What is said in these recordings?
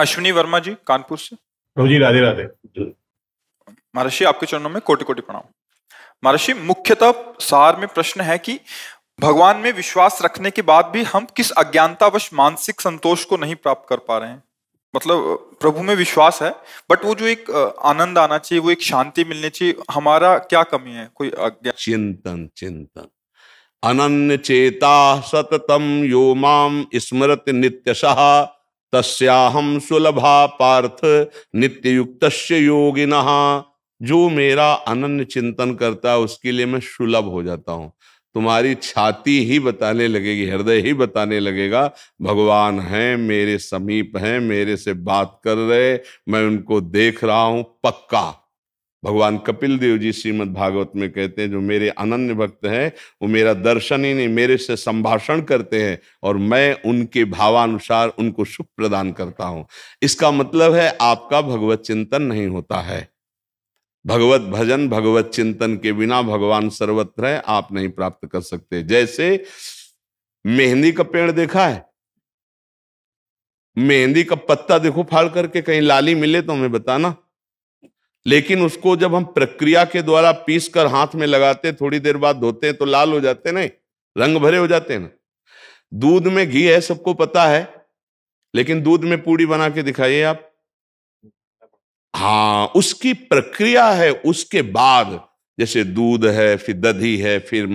अश्विनी वर्मा जी कानपुर से। प्रभु जी राधे राधे। महर्षि आपके चरणों में कोटि कोटि प्रणाम। महर्षि मुख्यतः सार में प्रश्न है कि भगवान में विश्वास रखने के बाद भी हम किस अज्ञानतावश मानसिक संतोष को नहीं प्राप्त कर पा रहे हैं। मतलब प्रभु में विश्वास है बट वो जो एक आनंद आना चाहिए, वो एक शांति मिलनी चाहिए, हमारा क्या कमी है? कोई अज्ञान चिंतन चिंतन अनन्य चेता सततम यो माम स्मृत नित्यशः तस्याहम सुलभा पार्थ नित्ययुक्तस्य योगिनः। जो मेरा अनन्य चिंतन करता है उसके लिए मैं सुलभ हो जाता हूँ। तुम्हारी छाती ही बताने लगेगी, हृदय ही बताने लगेगा भगवान हैं, मेरे समीप हैं, मेरे से बात कर रहे, मैं उनको देख रहा हूँ पक्का। भगवान कपिल देव जी श्रीमद भागवत में कहते हैं जो मेरे अनन्य भक्त हैं वो मेरा दर्शन ही नहीं मेरे से संभाषण करते हैं और मैं उनके भावानुसार उनको सुख प्रदान करता हूँ। इसका मतलब है आपका भगवत चिंतन नहीं होता है। भगवत भजन भगवत चिंतन के बिना भगवान सर्वत्र है, आप नहीं प्राप्त कर सकते। जैसे मेहंदी का पेड़ देखा है, मेहंदी का पत्ता देखो फाड़ करके, कहीं लाली मिले तो हमें बताना। लेकिन उसको जब हम प्रक्रिया के द्वारा पीस कर हाथ में लगाते, थोड़ी देर बाद धोते तो लाल हो जाते, नहीं रंग भरे हो जाते ना। दूध में घी है सबको पता है, लेकिन दूध में पूड़ी बना के दिखाइए आप। हाँ, उसकी प्रक्रिया है। उसके बाद जैसे दूध है, फिर दही है, फिर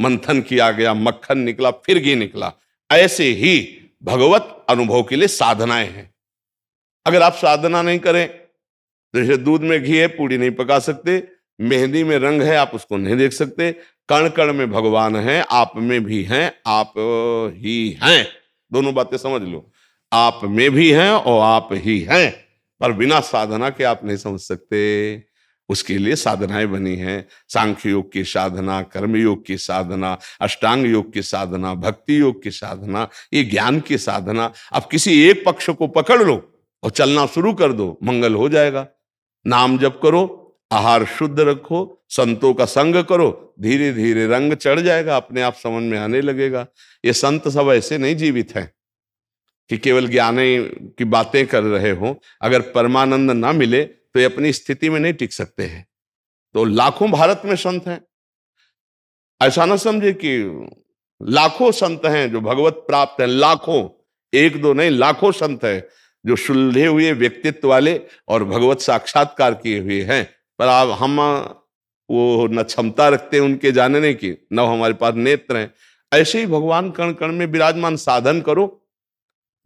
मंथन किया गया, मक्खन निकला, फिर घी निकला। ऐसे ही भगवत अनुभव के लिए साधनाएं हैं। अगर आप साधना नहीं करें, जैसे दूध में घी है पूड़ी नहीं पका सकते, मेहंदी में रंग है आप उसको नहीं देख सकते, कण कण में भगवान है, आप में भी हैं, आप ही हैं। दोनों बातें समझ लो, आप में भी हैं और आप ही हैं। पर बिना साधना के आप नहीं समझ सकते। उसके लिए साधनाएं बनी हैं, सांख्य योग की साधना, कर्म योग की साधना, अष्टांग योग की साधना, भक्ति योग की साधना, ये ज्ञान की साधना। आप किसी एक पक्ष को पकड़ लो और चलना शुरू कर दो, मंगल हो जाएगा। नाम जप करो, आहार शुद्ध रखो, संतों का संग करो, धीरे धीरे रंग चढ़ जाएगा, अपने आप समझ में आने लगेगा। ये संत सब ऐसे नहीं जीवित हैं कि केवल ज्ञान की बातें कर रहे हों। अगर परमानंद ना मिले तो ये अपनी स्थिति में नहीं टिक सकते हैं। तो लाखों भारत में संत हैं, ऐसा ना समझे कि लाखों संत हैं जो भगवत प्राप्त हैं। लाखों, एक दो नहीं, लाखों संत हैं जो सुलझे हुए व्यक्तित्व वाले और भगवत साक्षात्कार किए हुए हैं। पर आप हम वो न क्षमता रखते हैं उनके जानने की, न हमारे पास नेत्र हैं। ऐसे ही भगवान कण कण में विराजमान। साधन करो,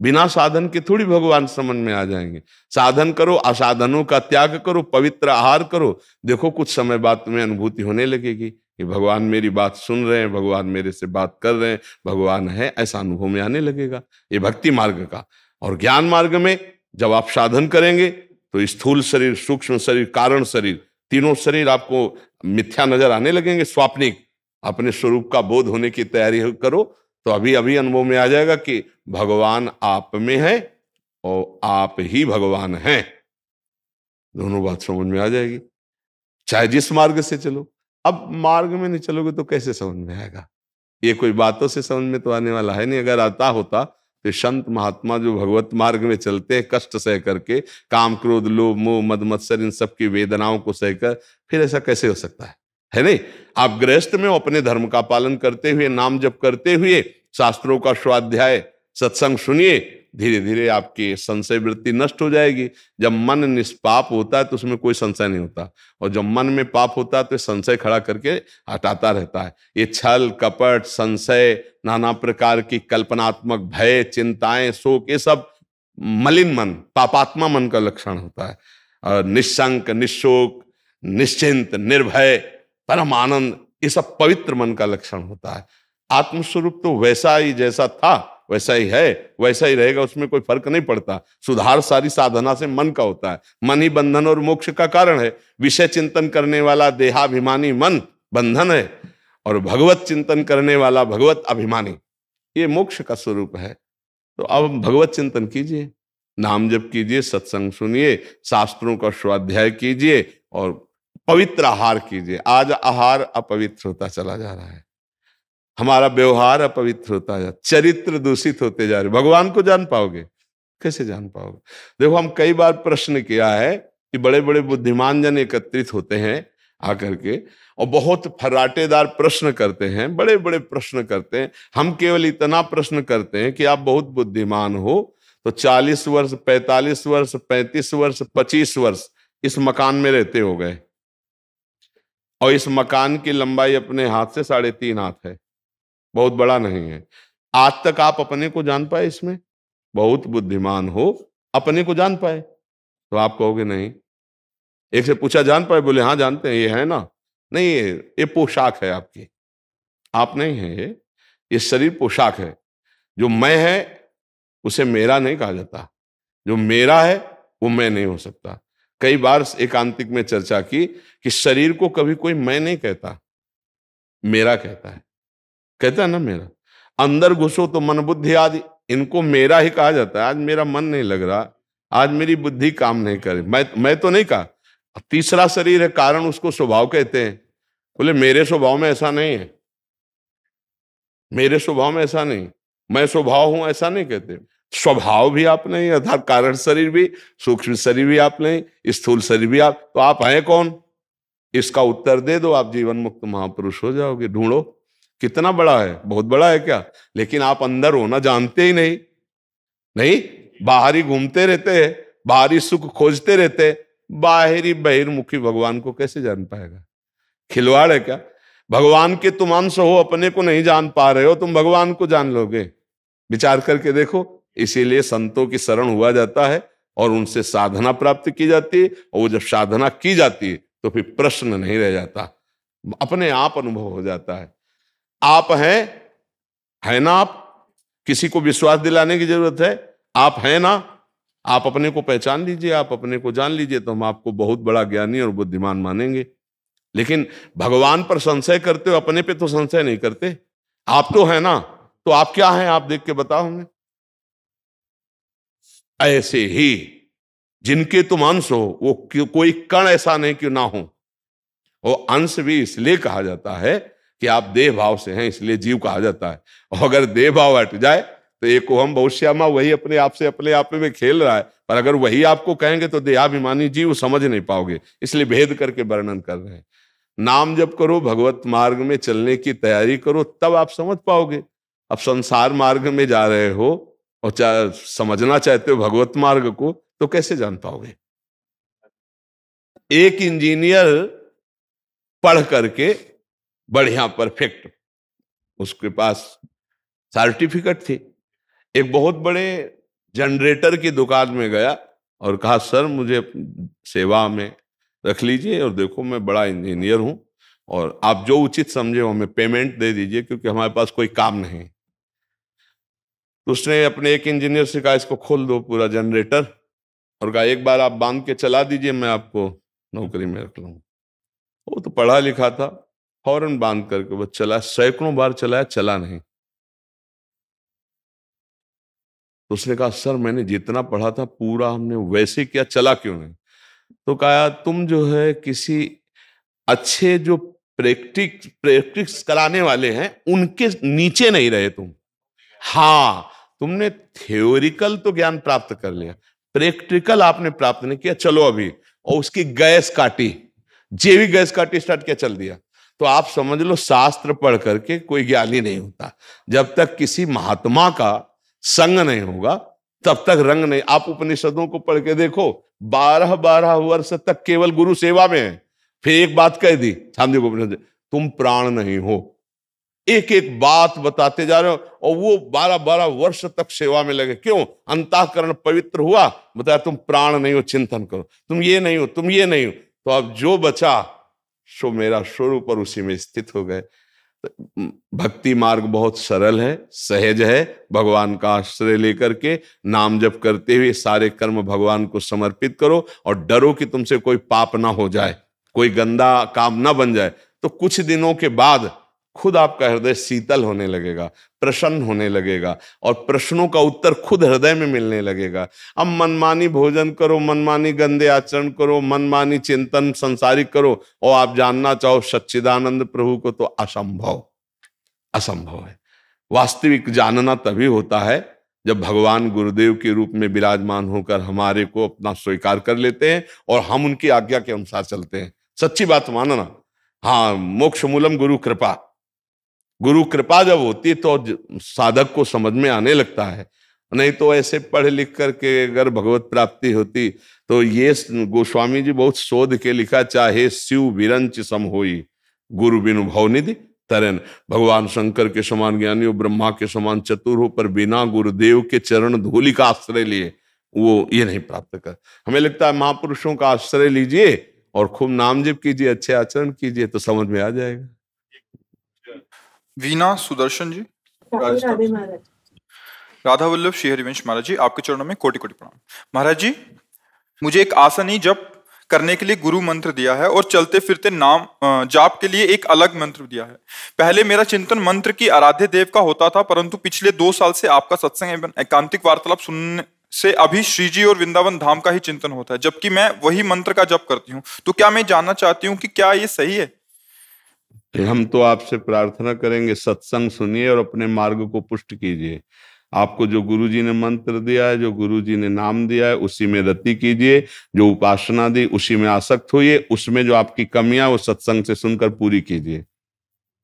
बिना साधन के थोड़ी भगवान समझ में आ जाएंगे। साधन करो, असाधनों का त्याग करो, पवित्र आहार करो, देखो कुछ समय बाद तुम्हें अनुभूति होने लगेगी कि भगवान मेरी बात सुन रहे हैं, भगवान मेरे से बात कर रहे हैं, भगवान है, ऐसा अनुभव में आने लगेगा। ये भक्ति मार्ग का। और ज्ञान मार्ग में जब आप साधन करेंगे तो स्थूल शरीर, सूक्ष्म शरीर, कारण शरीर, तीनों शरीर आपको मिथ्या नजर आने लगेंगे, स्वाप्निक। अपने स्वरूप का बोध होने की तैयारी करो तो अभी अभी अनुभव में आ जाएगा कि भगवान आप में है और आप ही भगवान हैं। दोनों बात समझ में आ जाएगी, चाहे जिस मार्ग से चलो। अब मार्ग में नहीं चलोगे तो कैसे समझ में आएगा? ये कोई बातों से समझ में तो आने वाला है नहीं। अगर आता होता तो संत महात्मा जो भगवत मार्ग में चलते हैं, कष्ट सह करके, काम, क्रोध, लोभ, मोह, मद, मत्सर, इन सबकी वेदनाओं को सहकर, फिर ऐसा कैसे हो सकता है नहीं? आप गृहस्थ में अपने धर्म का पालन करते हुए, नाम जप करते हुए, शास्त्रों का स्वाध्याय, सत्संग सुनिए, धीरे धीरे आपकी संशय वृत्ति नष्ट हो जाएगी। जब मन निष्पाप होता है तो उसमें कोई संशय नहीं होता, और जब मन में पाप होता है तो संशय खड़ा करके हटाता रहता है। ये छल, कपट, संशय, नाना प्रकार की कल्पनात्मक भय, चिंताएं, शोक, ये सब मलिन मन, पापात्मा मन का लक्षण होता है। और निशंक, निशोक, निश्चिंत, निर्भय, परम आनंद, ये सब पवित्र मन का लक्षण होता है। आत्मस्वरूप तो वैसा ही जैसा था वैसा ही है, वैसा ही रहेगा, उसमें कोई फर्क नहीं पड़ता। सुधार सारी साधना से मन का होता है। मन ही बंधन और मोक्ष का कारण है। विषय चिंतन करने वाला देहाभिमानी मन बंधन है, और भगवत चिंतन करने वाला भगवत अभिमानी, ये मोक्ष का स्वरूप है। तो अब भगवत चिंतन कीजिए, नाम जप कीजिए, सत्संग सुनिए, शास्त्रों का स्वाध्याय कीजिए और पवित्र आहार कीजिए। आज आहार अपवित्र होता चला जा रहा है, हमारा व्यवहार अपवित्र होता जा, चरित्र दूषित होते जा रहे। भगवान को जान पाओगे? कैसे जान पाओगे? देखो, हम कई बार प्रश्न किया है कि बड़े बड़े बुद्धिमान जन एकत्रित होते हैं आकर के और बहुत फर्राटेदार प्रश्न करते हैं, बड़े बड़े प्रश्न करते हैं। हम केवल इतना प्रश्न करते हैं कि आप बहुत बुद्धिमान हो तो 40 वर्ष, 45 वर्ष, 35 वर्ष, 25 वर्ष इस मकान में रहते हो गए और इस मकान की लंबाई अपने हाथ से 3.5 हाथ है, बहुत बड़ा नहीं है। आज तक आप अपने को जान पाए? इसमें बहुत बुद्धिमान हो, अपने को जान पाए? तो आप कहोगे नहीं। एक से पूछा जान पाए? बोले हाँ जानते हैं, ये है ना। नहीं, ये पोशाक है आपकी, आप नहीं है, ये शरीर पोशाक है। जो मैं है उसे मेरा नहीं कहा जाता, जो मेरा है वो मैं नहीं हो सकता। कई बार एकांतिक में चर्चा की कि शरीर को कभी कोई मैं नहीं कहता, मेरा कहता है, कहता है ना मेरा। अंदर घुसो तो मन बुद्धि आदि, इनको मेरा ही कहा जाता है। आज मेरा मन नहीं लग रहा, आज मेरी बुद्धि काम नहीं कर रही, मैं तो नहीं कहा। तीसरा शरीर है, कारण उसको स्वभाव कहते हैं। बोले मेरे स्वभाव में ऐसा नहीं है, मेरे स्वभाव में ऐसा नहीं, मैं स्वभाव हूं ऐसा नहीं कहते। स्वभाव भी आप नहीं, अर्थात कारण शरीर भी, सूक्ष्म शरीर भी आप नहीं, स्थूल शरीर भी आप, तो आप हैं कौन? इसका उत्तर दे दो, आप जीवन मुक्त महापुरुष हो जाओगे। ढूंढो कितना बड़ा है, बहुत बड़ा है क्या? लेकिन आप अंदर होना जानते ही नहीं, नहीं बाहर ही घूमते रहते हैं, बाहरी सुख खोजते रहते हैं। बाहरी बहिर्मुखी भगवान को कैसे जान पाएगा? खिलवाड़ है क्या? भगवान के तुम अंश हो, अपने को नहीं जान पा रहे हो, तुम भगवान को जान लोगे? विचार करके देखो। इसीलिए संतों की शरण हुआ जाता है और उनसे साधना प्राप्त की जाती है, और वो जब साधना की जाती है तो फिर प्रश्न नहीं रह जाता, अपने आप अनुभव हो जाता है। आप हैं ना, आप किसी को विश्वास दिलाने की जरूरत है? आप हैं ना, आप अपने को पहचान लीजिए, आप अपने को जान लीजिए, तो हम आपको बहुत बड़ा ज्ञानी और बुद्धिमान मानेंगे। लेकिन भगवान पर संशय करते हो, अपने पे तो संशय नहीं करते। आप तो है ना, तो आप क्या हैं? आप देख के बताओ हमें। ऐसे ही जिनके तुम अंश हो, वो कोई कण ऐसा नहीं कि ना हो। वो अंश भी इसलिए कहा जाता है कि आप देह भाव से हैं, इसलिए जीव कहा जाता है। और अगर देह भाव हट जाए तो एक ओहम बहुश्यामा, वही अपने आप से अपने आप में खेल रहा है। पर अगर वही आपको कहेंगे तो देहाभिमानी जीव समझ नहीं पाओगे, इसलिए भेद करके वर्णन कर रहे हैं। नाम जप करो, भगवत मार्ग में चलने की तैयारी करो, तब आप समझ पाओगे। अब संसार मार्ग में जा रहे हो और समझना चाहते हो भगवत मार्ग को, तो कैसे जान पाओगे? एक इंजीनियर पढ़ करके बढ़िया परफेक्ट, उसके पास सर्टिफिकेट थी, एक बहुत बड़े जनरेटर की दुकान में गया और कहा सर मुझे सेवा में रख लीजिए और देखो मैं बड़ा इंजीनियर हूं और आप जो उचित समझे हमें पेमेंट दे दीजिए क्योंकि हमारे पास कोई काम नहीं। तो उसने अपने एक इंजीनियर से कहा इसको खोल दो पूरा जनरेटर और कहा एक बार आप बांध के चला दीजिए, मैं आपको नौकरी में रख लूँगा। वो तो पढ़ा लिखा था, फौरन बांध करके वो चला, सैकड़ों बार चलाया, चला नहीं। तो उसने कहा सर मैंने जितना पढ़ा था पूरा हमने वैसे किया, चला क्यों नहीं? तो कहा तुम जो है किसी अच्छे जो प्रैक्टिस कराने वाले हैं उनके नीचे नहीं रहे तुम। हाँ, तुमने थ्योरिकल तो ज्ञान प्राप्त कर लिया, प्रैक्टिकल आपने प्राप्त नहीं किया। चलो अभी, और उसकी गैस काटी, जैविक गैस काटी, स्टार्ट किया, चल दिया। तो आप समझ लो शास्त्र पढ़ करके कोई ज्ञानी नहीं होता, जब तक किसी महात्मा का संग नहीं होगा तब तक रंग नहीं। आप उपनिषदों को पढ़ के देखो, 12-12 वर्ष तक केवल गुरु सेवा में है, फिर एक बात कह दी छांदोग्य उपनिषद, तुम प्राण नहीं हो। एक एक बात बताते जा रहे हो और वो 12-12 वर्ष तक सेवा में लगे। क्यों? अंतःकरण पवित्र हुआ, बताया तुम प्राण नहीं हो, चिंतन करो, तुम ये नहीं हो, तुम ये नहीं हो। तो अब जो बचा सो मेरा स्वरूप, और उसी में स्थित हो गए। भक्ति मार्ग बहुत सरल है, सहज है। भगवान का आश्रय लेकर के नाम जप करते हुए सारे कर्म भगवान को समर्पित करो और डरो कि तुमसे कोई पाप ना हो जाए, कोई गंदा काम ना बन जाए। तो कुछ दिनों के बाद खुद आपका हृदय शीतल होने लगेगा, प्रसन्न होने लगेगा और प्रश्नों का उत्तर खुद हृदय में मिलने लगेगा। अब मनमानी भोजन करो, मनमानी गंदे आचरण करो, मनमानी चिंतन संसारिक करो और आप जानना चाहो सच्चिदानंद प्रभु को, तो असंभव, असंभव है। वास्तविक जानना तभी होता है जब भगवान गुरुदेव के रूप में विराजमान होकर हमारे को अपना स्वीकार कर लेते हैं और हम उनकी आज्ञा के अनुसार चलते हैं। सच्ची बात मानना। हाँ, मोक्ष मूलम गुरु कृपा। गुरु कृपा जब होती है तो साधक को समझ में आने लगता है, नहीं तो ऐसे पढ़ लिख करके अगर भगवत प्राप्ति होती तो ये गोस्वामी जी बहुत शोध के लिखा, चाहे शिव विरंच सम होई गुरु बिनु भव निधि तरन। भगवान शंकर के समान ज्ञानी हो, ब्रह्मा के समान चतुर हो, पर बिना गुरुदेव के चरण धूलि का आश्रय लिए वो ये नहीं प्राप्त कर। हमें लगता है महापुरुषों का आश्रय लीजिए और खूब नाम जप कीजिए, अच्छे आचरण कीजिए तो समझ में आ जाएगा। वीना सुदर्शन जी, राधा वल्लभ श्रीहरिवश महाराज जी, आपके चरणों में कोटि कोटि प्रणाम। महाराज जी, मुझे एक आसनी जप करने के लिए गुरु मंत्र दिया है और चलते फिरते नाम जाप के लिए एक अलग मंत्र दिया है। पहले मेरा चिंतन मंत्र की आराध्य देव का होता था, परंतु पिछले 2 साल से आपका सत्संग एवं एकांतिक वार्तालाप सुनने से अभी श्री जी और वृंदावन धाम का ही चिंतन होता है, जबकि मैं वही मंत्र का जप करती हूँ। तो क्या मैं जानना चाहती हूँ कि क्या ये सही है? हम तो आपसे प्रार्थना करेंगे, सत्संग सुनिए और अपने मार्ग को पुष्ट कीजिए। आपको जो गुरुजी ने मंत्र दिया है, जो गुरुजी ने नाम दिया है, उसी में रति कीजिए। जो उपासना दी उसी में आसक्त होइए। उसमें जो आपकी कमियां वो सत्संग से सुनकर पूरी कीजिए।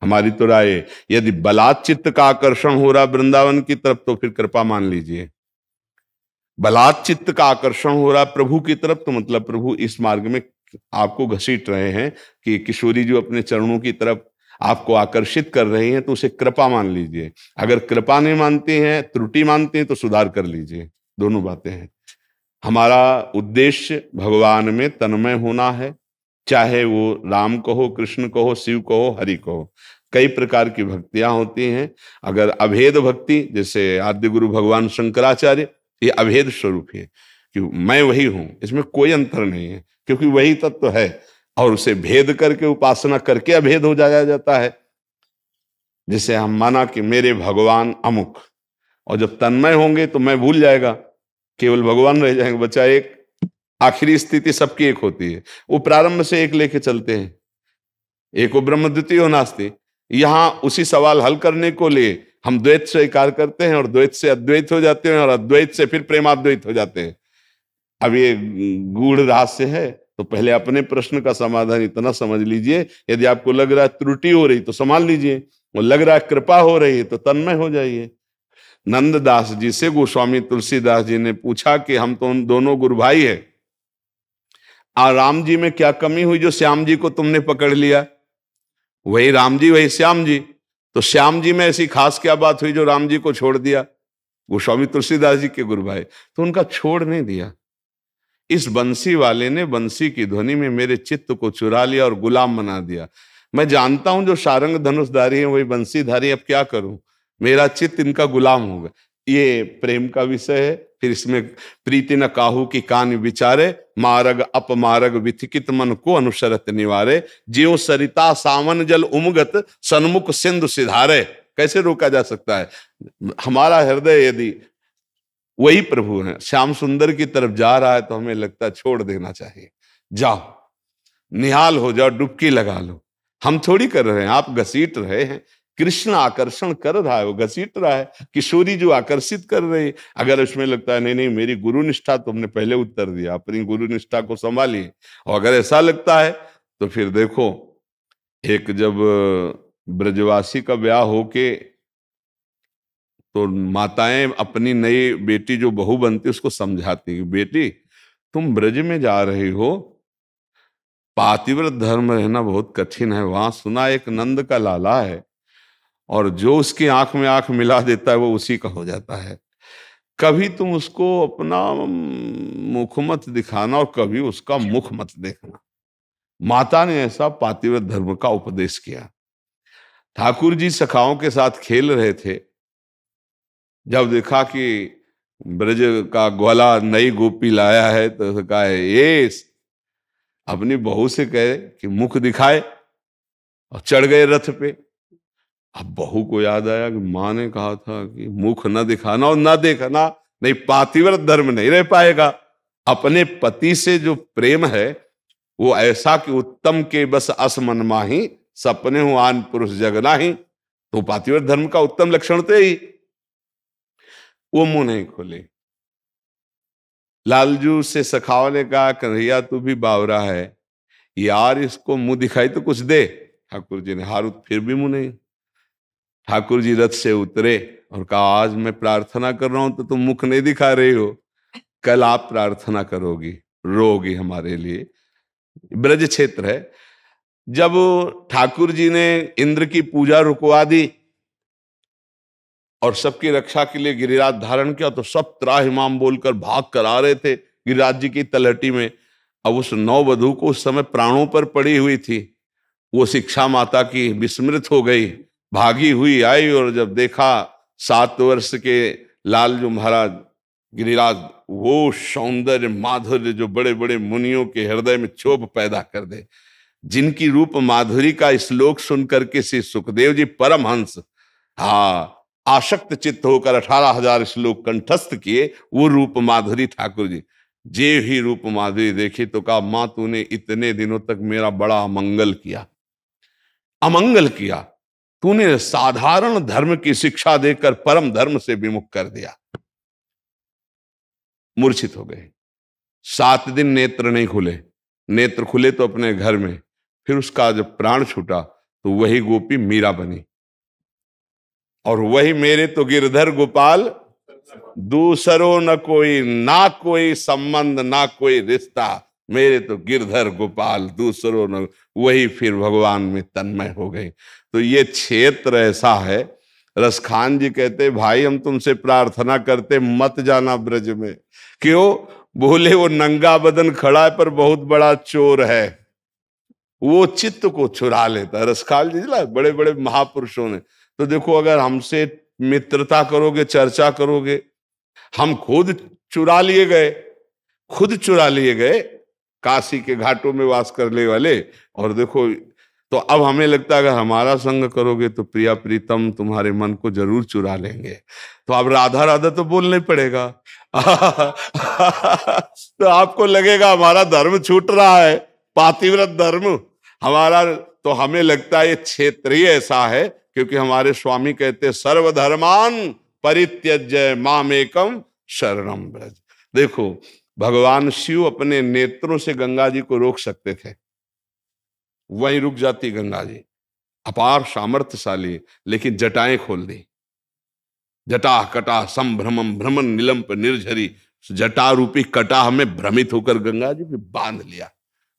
हमारी तो राय, यदि बलात् चित्त का आकर्षण हो रहा वृंदावन की तरफ तो फिर कृपा मान लीजिए। बलात् चित्त का आकर्षण हो रहा प्रभु की तरफ तो मतलब प्रभु इस मार्ग में आपको घसीट रहे हैं कि किशोरी जी अपने चरणों की तरफ आपको आकर्षित कर रही हैं, तो उसे कृपा मान लीजिए। अगर कृपा नहीं मानती हैं, त्रुटि मानती हैं, तो सुधार कर लीजिए। दोनों बातें हैं। हमारा उद्देश्य भगवान में तन्मय होना है, चाहे वो राम कहो, कृष्ण कहो, शिव कहो, हरि कहो। कई प्रकार की भक्तियां होती हैं। अगर अभेद भक्ति, जैसे आद्य गुरु भगवान शंकराचार्य, ये अभेद स्वरूप है कि मैं वही हूँ, इसमें कोई अंतर नहीं है, क्योंकि वही तत्व है। और उसे भेद करके, उपासना करके अभेद हो जाया जाता है। जिसे हम माना कि मेरे भगवान अमुक, और जब तन्मय होंगे तो मैं भूल जाएगा, केवल भगवान रह जाएंगे, बचा एक। आखिरी स्थिति सबकी एक होती है, वो प्रारंभ से एक लेके चलते हैं। एको ब्रह्म द्वितीयो नास्ति। यहाँ उसी सवाल हल करने को लिए हम द्वैत स्वीकार करते हैं और द्वैत से अद्वैत हो जाते हैं और अद्वैत से फिर प्रेमाद्वैत हो जाते हैं। अब ये गूढ़ रहस्य है, तो पहले अपने प्रश्न का समाधान इतना समझ लीजिए। यदि आपको लग रहा है त्रुटि हो रही तो संभाल लीजिए, और लग रहा है कृपा हो रही है तो तन्मय हो जाइए। नंददास जी से गोस्वामी तुलसीदास जी ने पूछा कि हम तो उन दोनों गुरु भाई है, और राम जी में क्या कमी हुई जो श्याम जी को तुमने पकड़ लिया? वही राम जी, वही श्याम जी। तो श्याम जी में ऐसी खास क्या बात हुई जो राम जी को छोड़ दिया? गोस्वामी तुलसीदास जी के गुरु भाई, तो उनका छोड़ नहीं दिया। इस बंसी वाले ने बंसी की ध्वनि में मेरे चित्त को चुरा लिया और गुलाम बना दिया। मैं जानता हूं जो सारंग धनुषधारी है वही बंसीधारी, अब क्या करूं, मेरा चित्त इनका गुलाम हो गया। ये प्रेम का विषय है। फिर इसमें प्रीति न काहू की कान विचारे, मारग अपमारग विथिकित मन को अनुसरत निवारे, ज्यों सरिता सावन जल उमगत सन्मुख सिंधु सिधारे। कैसे रोका जा सकता है? हमारा हृदय यदि वही प्रभु है, श्याम सुंदर की तरफ जा रहा है, तो हमें लगता है छोड़ देना चाहिए। जाओ, निहाल हो जाओ, डुबकी लगा लो। हम थोड़ी कर रहे हैं, आप घसीट रहे हैं। कृष्ण आकर्षण कर रहा है, वो घसीट रहा है। किशोरी जो आकर्षित कर रही है, अगर उसमें लगता है नहीं, मेरी गुरु निष्ठा, तुमने पहले उत्तर दिया, अपनी गुरु निष्ठा को संभालिए। और अगर ऐसा लगता है तो फिर देखो, एक जब ब्रजवासी का ब्याह होके तो माताएं अपनी नई बेटी जो बहू बनती उसको समझाती कि बेटी तुम ब्रज में जा रही हो, पातिव्रत धर्म रहना बहुत कठिन है। वहां सुना एक नंद का लाला है, और जो उसकी आंख में आंख मिला देता है वो उसी का हो जाता है। कभी तुम उसको अपना मुख मत दिखाना और कभी उसका मुख मत देखना। माता ने ऐसा पातिव्रत धर्म का उपदेश किया। ठाकुर जी सखाओं के साथ खेल रहे थे, जब देखा कि ब्रज का ग्वाला नई गोपी लाया है तो कहा है ये अपनी बहू से कहे कि मुख दिखाए, और चढ़ गए रथ पे। अब बहू को याद आया कि माँ ने कहा था कि मुख न दिखाना और न देखना, नहीं पातिव्रत धर्म नहीं रह पाएगा। अपने पति से जो प्रेम है वो ऐसा कि उत्तम के बस अस मन माही, सपने हूं आन पुरुष जगना ही। तो पातिव्रत धर्म का उत्तम लक्षण तो यही। वो मुंह नहीं खोले। लालजू से सखाव ने कहा, कन्हैया तू भी बावरा है यार, इसको मुंह दिखाई तो कुछ दे। ठाकुर जी ने हारूत, फिर भी मुंह नहीं। ठाकुर जी रथ से उतरे और कहा, आज मैं प्रार्थना कर रहा हूं तो तुम मुख नहीं दिखा रही हो, कल आप प्रार्थना करोगी, रोगी हमारे लिए। ब्रज क्षेत्र है। जब ठाकुर जी ने इंद्र की पूजा रुकवा दी और सबकी रक्षा के लिए गिरिराज धारण किया तो सब त्राहिमाम बोलकर भाग कर आ रहे थे गिरिराज जी की तलहटी में। अब उस नववधू को उस समय प्राणों पर पड़ी हुई थी, वो शिक्षा माता की विस्मृत हो गई, भागी हुई आई और जब देखा 7 वर्ष के लाल जो महाराज गिरिराज, वो सौंदर्य माधुर्य जो बड़े बड़े मुनियों के हृदय में क्षोभ पैदा कर दे, जिनकी रूप माधुरी का श्लोक सुनकर के श्री सुखदेव जी परमहंस आशक्त चित्त होकर 18,000 श्लोक कंठस्थ किए। वो रूप माधुरी ठाकुर जी जे ही रूप माधुरी देखी तो कहा, मां तूने इतने दिनों तक मेरा बड़ा अमंगल किया, तूने साधारण धर्म की शिक्षा देकर परम धर्म से विमुख कर दिया। मूर्छित हो गए। 7 दिन नेत्र नहीं खुले, नेत्र खुले तो अपने घर में। फिर उसका जब प्राण छूटा तो वही गोपी मीरा बनी और वही मेरे तो गिरधर गोपाल, दूसरों न कोई, ना कोई संबंध ना कोई रिश्ता, मेरे तो गिरधर गोपाल दूसरों न, वही फिर भगवान में तन्मय हो गई। तो ये क्षेत्र ऐसा है। रसखान जी कहते, भाई हम तुमसे प्रार्थना करते मत जाना ब्रज में। क्यों? बोले वो नंगा बदन खड़ा है पर बहुत बड़ा चोर है, वो चित्त को चुरा लेता है। रसखान जी बड़े बड़े महापुरुषों ने तो देखो, अगर हमसे मित्रता करोगे, चर्चा करोगे, हम खुद चुरा लिए गए काशी के घाटों में वास करने वाले। और देखो तो अब हमें लगता है अगर हमारा संग करोगे तो प्रिया प्रीतम तुम्हारे मन को जरूर चुरा लेंगे, तो अब राधा राधा तो बोलना पड़ेगा। तो आपको लगेगा हमारा धर्म छूट रहा है, पातिव्रत धर्म हमारा। तो हमें लगता है ये क्षेत्र ही ऐसा है, क्योंकि हमारे स्वामी कहते सर्वधर्मान परित्यज्य मामेकम शरणम व्रज। देखो भगवान शिव अपने नेत्रों से गंगा जी को रोक सकते थे, वहीं रुक जाती गंगा जी, अपार सामर्थ्यशाली, लेकिन जटाएं खोल दी। जटा कटा संभ्रमम भ्रमन निलंप निर्झरी, जटा रूपी कटाह में भ्रमित होकर गंगा जी भी बांध लिया।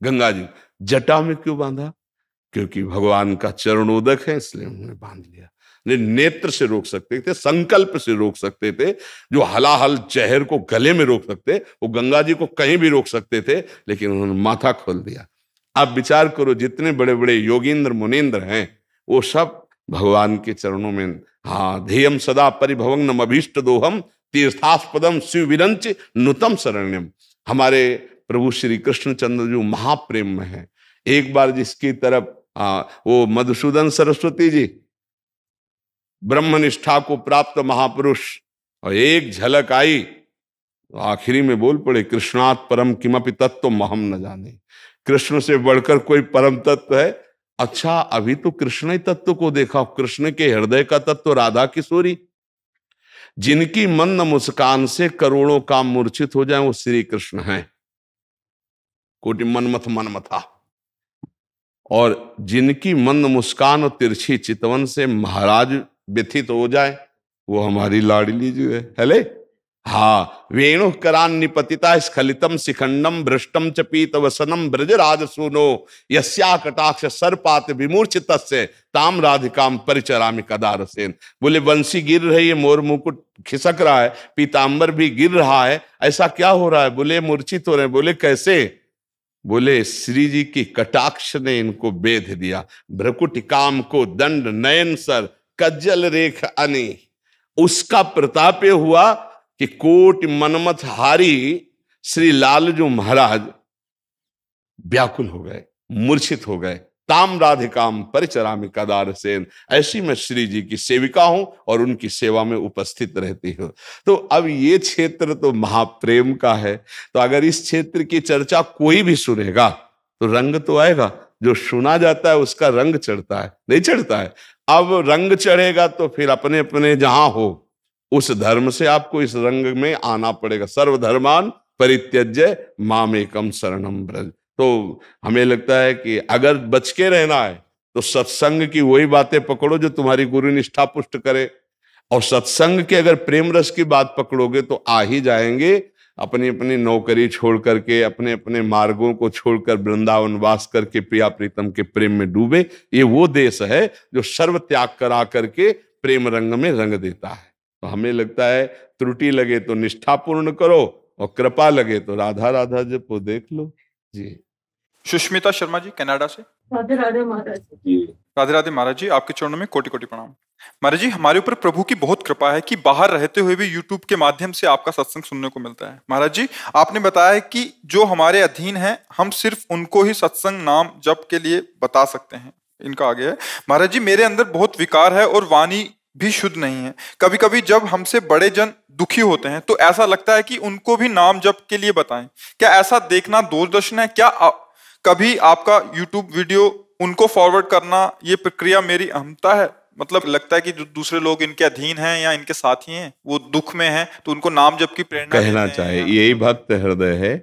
गंगा जी जटा में क्यों बांधा? क्योंकि भगवान का चरणोदक है, इसलिए उन्होंने बांध लिया। नेत्र से रोक सकते थे, संकल्प से रोक सकते थे, जो हलाहल जहर को गले में रोक सकते, वो गंगा जी को कहीं भी रोक सकते थे, लेकिन उन्होंने माथा खोल दिया। आप विचार करो, जितने बड़े बड़े योगेंद्र मुनेन्द्र हैं वो सब भगवान के चरणों में। ध्येयम सदा परिभवनम अभीष्ट दोहम तीर्थास्पदम शिव विरंच नुतम शरण्यम। हमारे प्रभु श्री कृष्णचंद्र जी महाप्रेम में है। एक बार जिसकी तरफ वो मधुसूदन सरस्वती जी, ब्रह्मनिष्ठा को प्राप्त महापुरुष, और एक झलक आई तो आखिरी में बोल पड़े, कृष्णात् परम किमपि तत्व महम न जाने। कृष्ण से बढ़कर कोई परम तत्व है? अच्छा, अभी तो कृष्ण ही तत्व को देखा, कृष्ण के हृदय का तत्व राधा किशोरी, जिनकी मंद मुस्कान से करोड़ों काम मूर्छित हो जाए, वो श्री कृष्ण हैं। कोटि मनमथ मनमथा। और जिनकी मंद मुस्कान और तिरछी चितवन से महाराज व्यथित हो जाए, वो हमारी लाडली जी है। हेले वेणु करान निपतिता स्खलितम शिखंडम भ्रष्टम च पीत वसनम ब्रजराज सुनो, यस्या कटाक्ष सर्पात विमूर्छित ताम राधिकाम परिचरामि कदा रसेन। बोले बंसी गिर रही है, मोर मुकुट खिसक रहा है, पीताम्बर भी गिर रहा है, ऐसा क्या हो रहा है? बोले मूर्छित हो रहे हैं। बोले कैसे? बोले श्री जी की कटाक्ष ने इनको बेध दिया। भ्रकुट काम को दंड नयन सर कज्जल रेख अनि, उसका प्रताप हुआ कि कोट मनमथ हारी श्री लाल जो महाराज व्याकुल हो गए, मूर्छित हो गए। ताम राधिकाम परिचरामि कदार सेन, ऐसी मैं श्री जी की सेविका हूं और उनकी सेवा में उपस्थित रहती हूं। तो अब ये क्षेत्र तो महाप्रेम का है, तो अगर इस क्षेत्र की चर्चा कोई भी सुनेगा तो रंग तो आएगा। जो सुना जाता है उसका रंग चढ़ता है, नहीं चढ़ता है? अब रंग चढ़ेगा तो फिर अपने अपने जहां हो, उस धर्म से आपको इस रंग में आना पड़ेगा। सर्वधर्मान परित्यज्य मामेकम शरणम ब्रज। तो हमें लगता है कि अगर बच के रहना है तो सत्संग की वही बातें पकड़ो जो तुम्हारी गुरु निष्ठा पुष्ट करे, और सत्संग के अगर प्रेम रस की बात पकड़ोगे तो आ ही जाएंगे। अपनी अपनी नौकरी छोड़ करके, अपने अपने मार्गों को छोड़कर वृंदावन वास करके प्रिया प्रीतम के प्रेम में डूबे। ये वो देश है जो सर्व त्याग करा करके प्रेम रंग में रंग देता है। तो हमें लगता है त्रुटि लगे तो निष्ठा पूर्ण करो और कृपा लगे तो राधा राधा जपो। देख लो जी। सुष्मिता शर्मा जी कनाडा से। राधे राधे महाराज जी। राधे राधे महाराज जी, आपके चरणों में कोटि कोटि प्रणाम। महाराज जी, हमारे ऊपर प्रभु की बहुत कृपा है कि बाहर रहते हुए भी YouTube के माध्यम से आपका सत्संग सुनने को मिलता है। महाराज जी, आपने बताया है कि जो हमारे अधीन हैं हम सिर्फ उनको ही सत्संग नाम जप के लिए बता सकते हैं। इनका आगे है, महाराज जी मेरे अंदर बहुत विकार है और वाणी भी शुद्ध नहीं है। कभी कभी जब हमसे बड़े जन दुखी होते हैं तो ऐसा लगता है कि उनको भी नाम जप के लिए बताएं। क्या ऐसा देखना दूरदर्शन है? क्या कभी आपका YouTube वीडियो उनको फॉरवर्ड करना, ये प्रक्रिया मेरी अहमता है? मतलब लगता है कि जो दूसरे लोग इनके अधीन हैं या इनके साथी हैं, वो दुख में हैं, तो उनको नाम जप की प्रेरणा कहना चाहिए। यही भक्त हृदय है।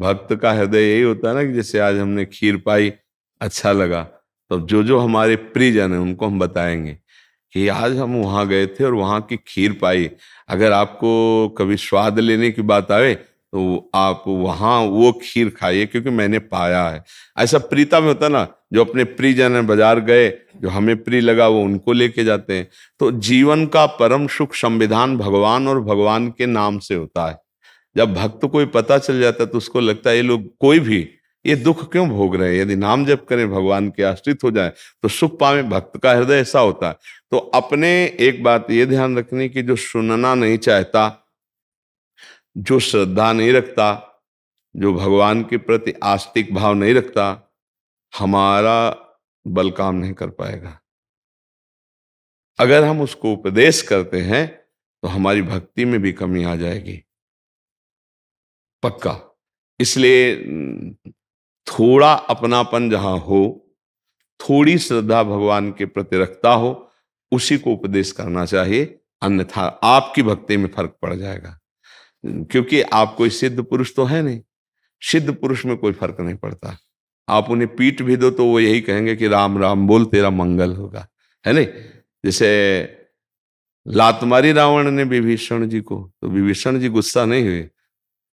भक्त का हृदय यही होता है ना कि जैसे आज हमने खीर पाई, अच्छा लगा, तो जो जो हमारे प्रियजन है उनको हम बताएंगे कि आज हम वहां गए थे और वहां की खीर पाई। अगर आपको कभी स्वाद लेने की बात आवे तो आप वहाँ वो खीर खाइए, क्योंकि मैंने पाया है। ऐसा प्रीता में होता ना, जो अपने प्रियजन है बाजार गए, जो हमें प्रिय लगा वो उनको लेके जाते हैं। तो जीवन का परम सुख संविधान भगवान और भगवान के नाम से होता है। जब भक्त को पता चल जाता है तो उसको लगता है ये लोग कोई भी ये दुख क्यों भोग रहे हैं, यदि नाम जप करें, भगवान के आश्रित हो जाए तो सुख पावे। भक्त का हृदय ऐसा होता है। तो अपने एक बात ये ध्यान रखने की, जो सुनना नहीं चाहता, जो श्रद्धा नहीं रखता, जो भगवान के प्रति आस्तिक भाव नहीं रखता, हमारा बल काम नहीं कर पाएगा। अगर हम उसको उपदेश करते हैं तो हमारी भक्ति में भी कमी आ जाएगी, पक्का। इसलिए थोड़ा अपनापन जहां हो, थोड़ी श्रद्धा भगवान के प्रति रखता हो, उसी को उपदेश करना चाहिए, अन्यथा आपकी भक्ति में फर्क पड़ जाएगा। क्योंकि आप कोई सिद्ध पुरुष तो है नहीं। सिद्ध पुरुष में कोई फर्क नहीं पड़ता। आप उन्हें पीठ भी दो तो वो यही कहेंगे कि राम राम बोल तेरा मंगल होगा, है नहीं। जैसे लात मारी रावण ने विभीषण जी को, तो विभीषण जी गुस्सा नहीं हुए,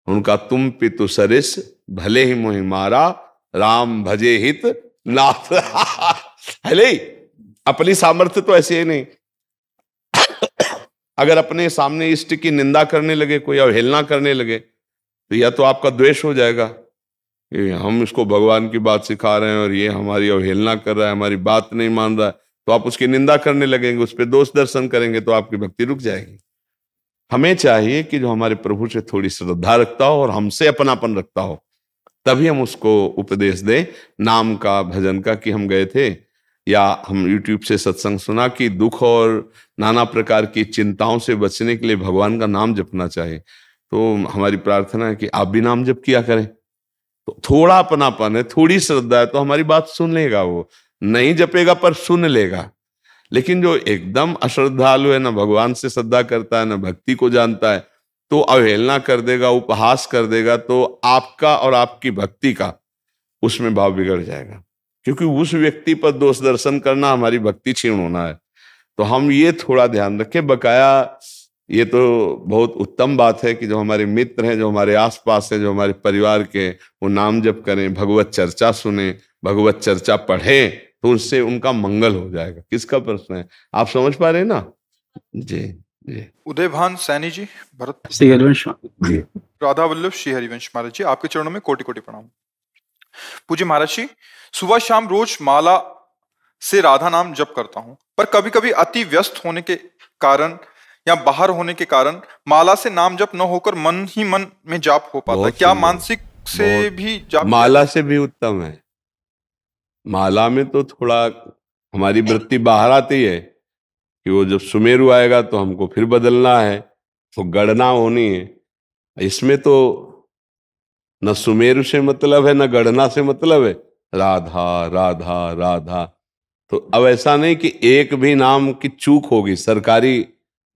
उनका तुम पितु सरिस भले ही मोहि मारा, राम भजे हित नाथ। है नहीं, अपनी सामर्थ्य तो ऐसे ही नहीं। अगर अपने सामने इष्ट की निंदा करने लगे, कोई अवहेलना करने लगे, तो या तो आपका द्वेष हो जाएगा कि हम इसको भगवान की बात सिखा रहे हैं और ये हमारी अवहेलना कर रहा है, हमारी बात नहीं मान रहा है, तो आप उसकी निंदा करने लगेंगे, उस पर दोष दर्शन करेंगे, तो आपकी भक्ति रुक जाएगी। हमें चाहिए कि जो हमारे प्रभु से थोड़ी श्रद्धा रखता हो और हमसे अपनापन रखता हो, तभी हम उसको उपदेश दें नाम का, भजन का, कि हम गए थे या हम यूट्यूब से सत्संग सुना। कि दुख और नाना प्रकार की चिंताओं से बचने के लिए भगवान का नाम जपना चाहिए। तो हमारी प्रार्थना है कि आप भी नाम जप किया करें। तो थोड़ा अपनापन है, थोड़ी श्रद्धा है, तो हमारी बात सुन लेगा। वो नहीं जपेगा पर सुन लेगा। लेकिन जो एकदम अश्रद्धालु है, ना भगवान से श्रद्धा करता है, ना भक्ति को जानता है, तो अवहेलना कर देगा, उपहास कर देगा, तो आपका और आपकी भक्ति का उसमें भाव बिगड़ जाएगा। क्योंकि उस व्यक्ति पर दोष दर्शन करना हमारी भक्ति क्षीण होना है। तो हम ये थोड़ा ध्यान रखें। बकाया ये तो बहुत उत्तम बात है कि जो हमारे मित्र हैं, जो हमारे आसपास हैं, जो हमारे परिवार के, वो नाम जप करें, भगवत चर्चा सुने, भगवत चर्चा पढ़ें, तो उससे उनका मंगल हो जाएगा। किसका प्रश्न है, आप समझ पा रहे हैं ना जी? जी, उदय सैनी जी, भरत श्रीहरिवश, राधा वल्लभ श्रीहरिवश। महाराज जी, आपके चरणों में कोटि कोटि प्रणाम। पूज्य महाराज जी, सुबह शाम रोज माला से राधा नाम जप करता हूं, पर कभी कभी अति व्यस्त होने के कारण या बाहर होने के कारण माला से नाम जप न होकर मन ही मन में जाप हो पाता है। क्या मानसिक से भी जाप माला से भी उत्तम है? माला में तो थोड़ा हमारी वृत्ति बाहर आती है कि वो जब सुमेरु आएगा तो हमको फिर बदलना है, तो गणना होनी है। इसमें तो न सुमेरु से मतलब है, न गणना से मतलब है। राधा राधा राधा, तो अब ऐसा नहीं कि एक भी नाम की चूक होगी। सरकारी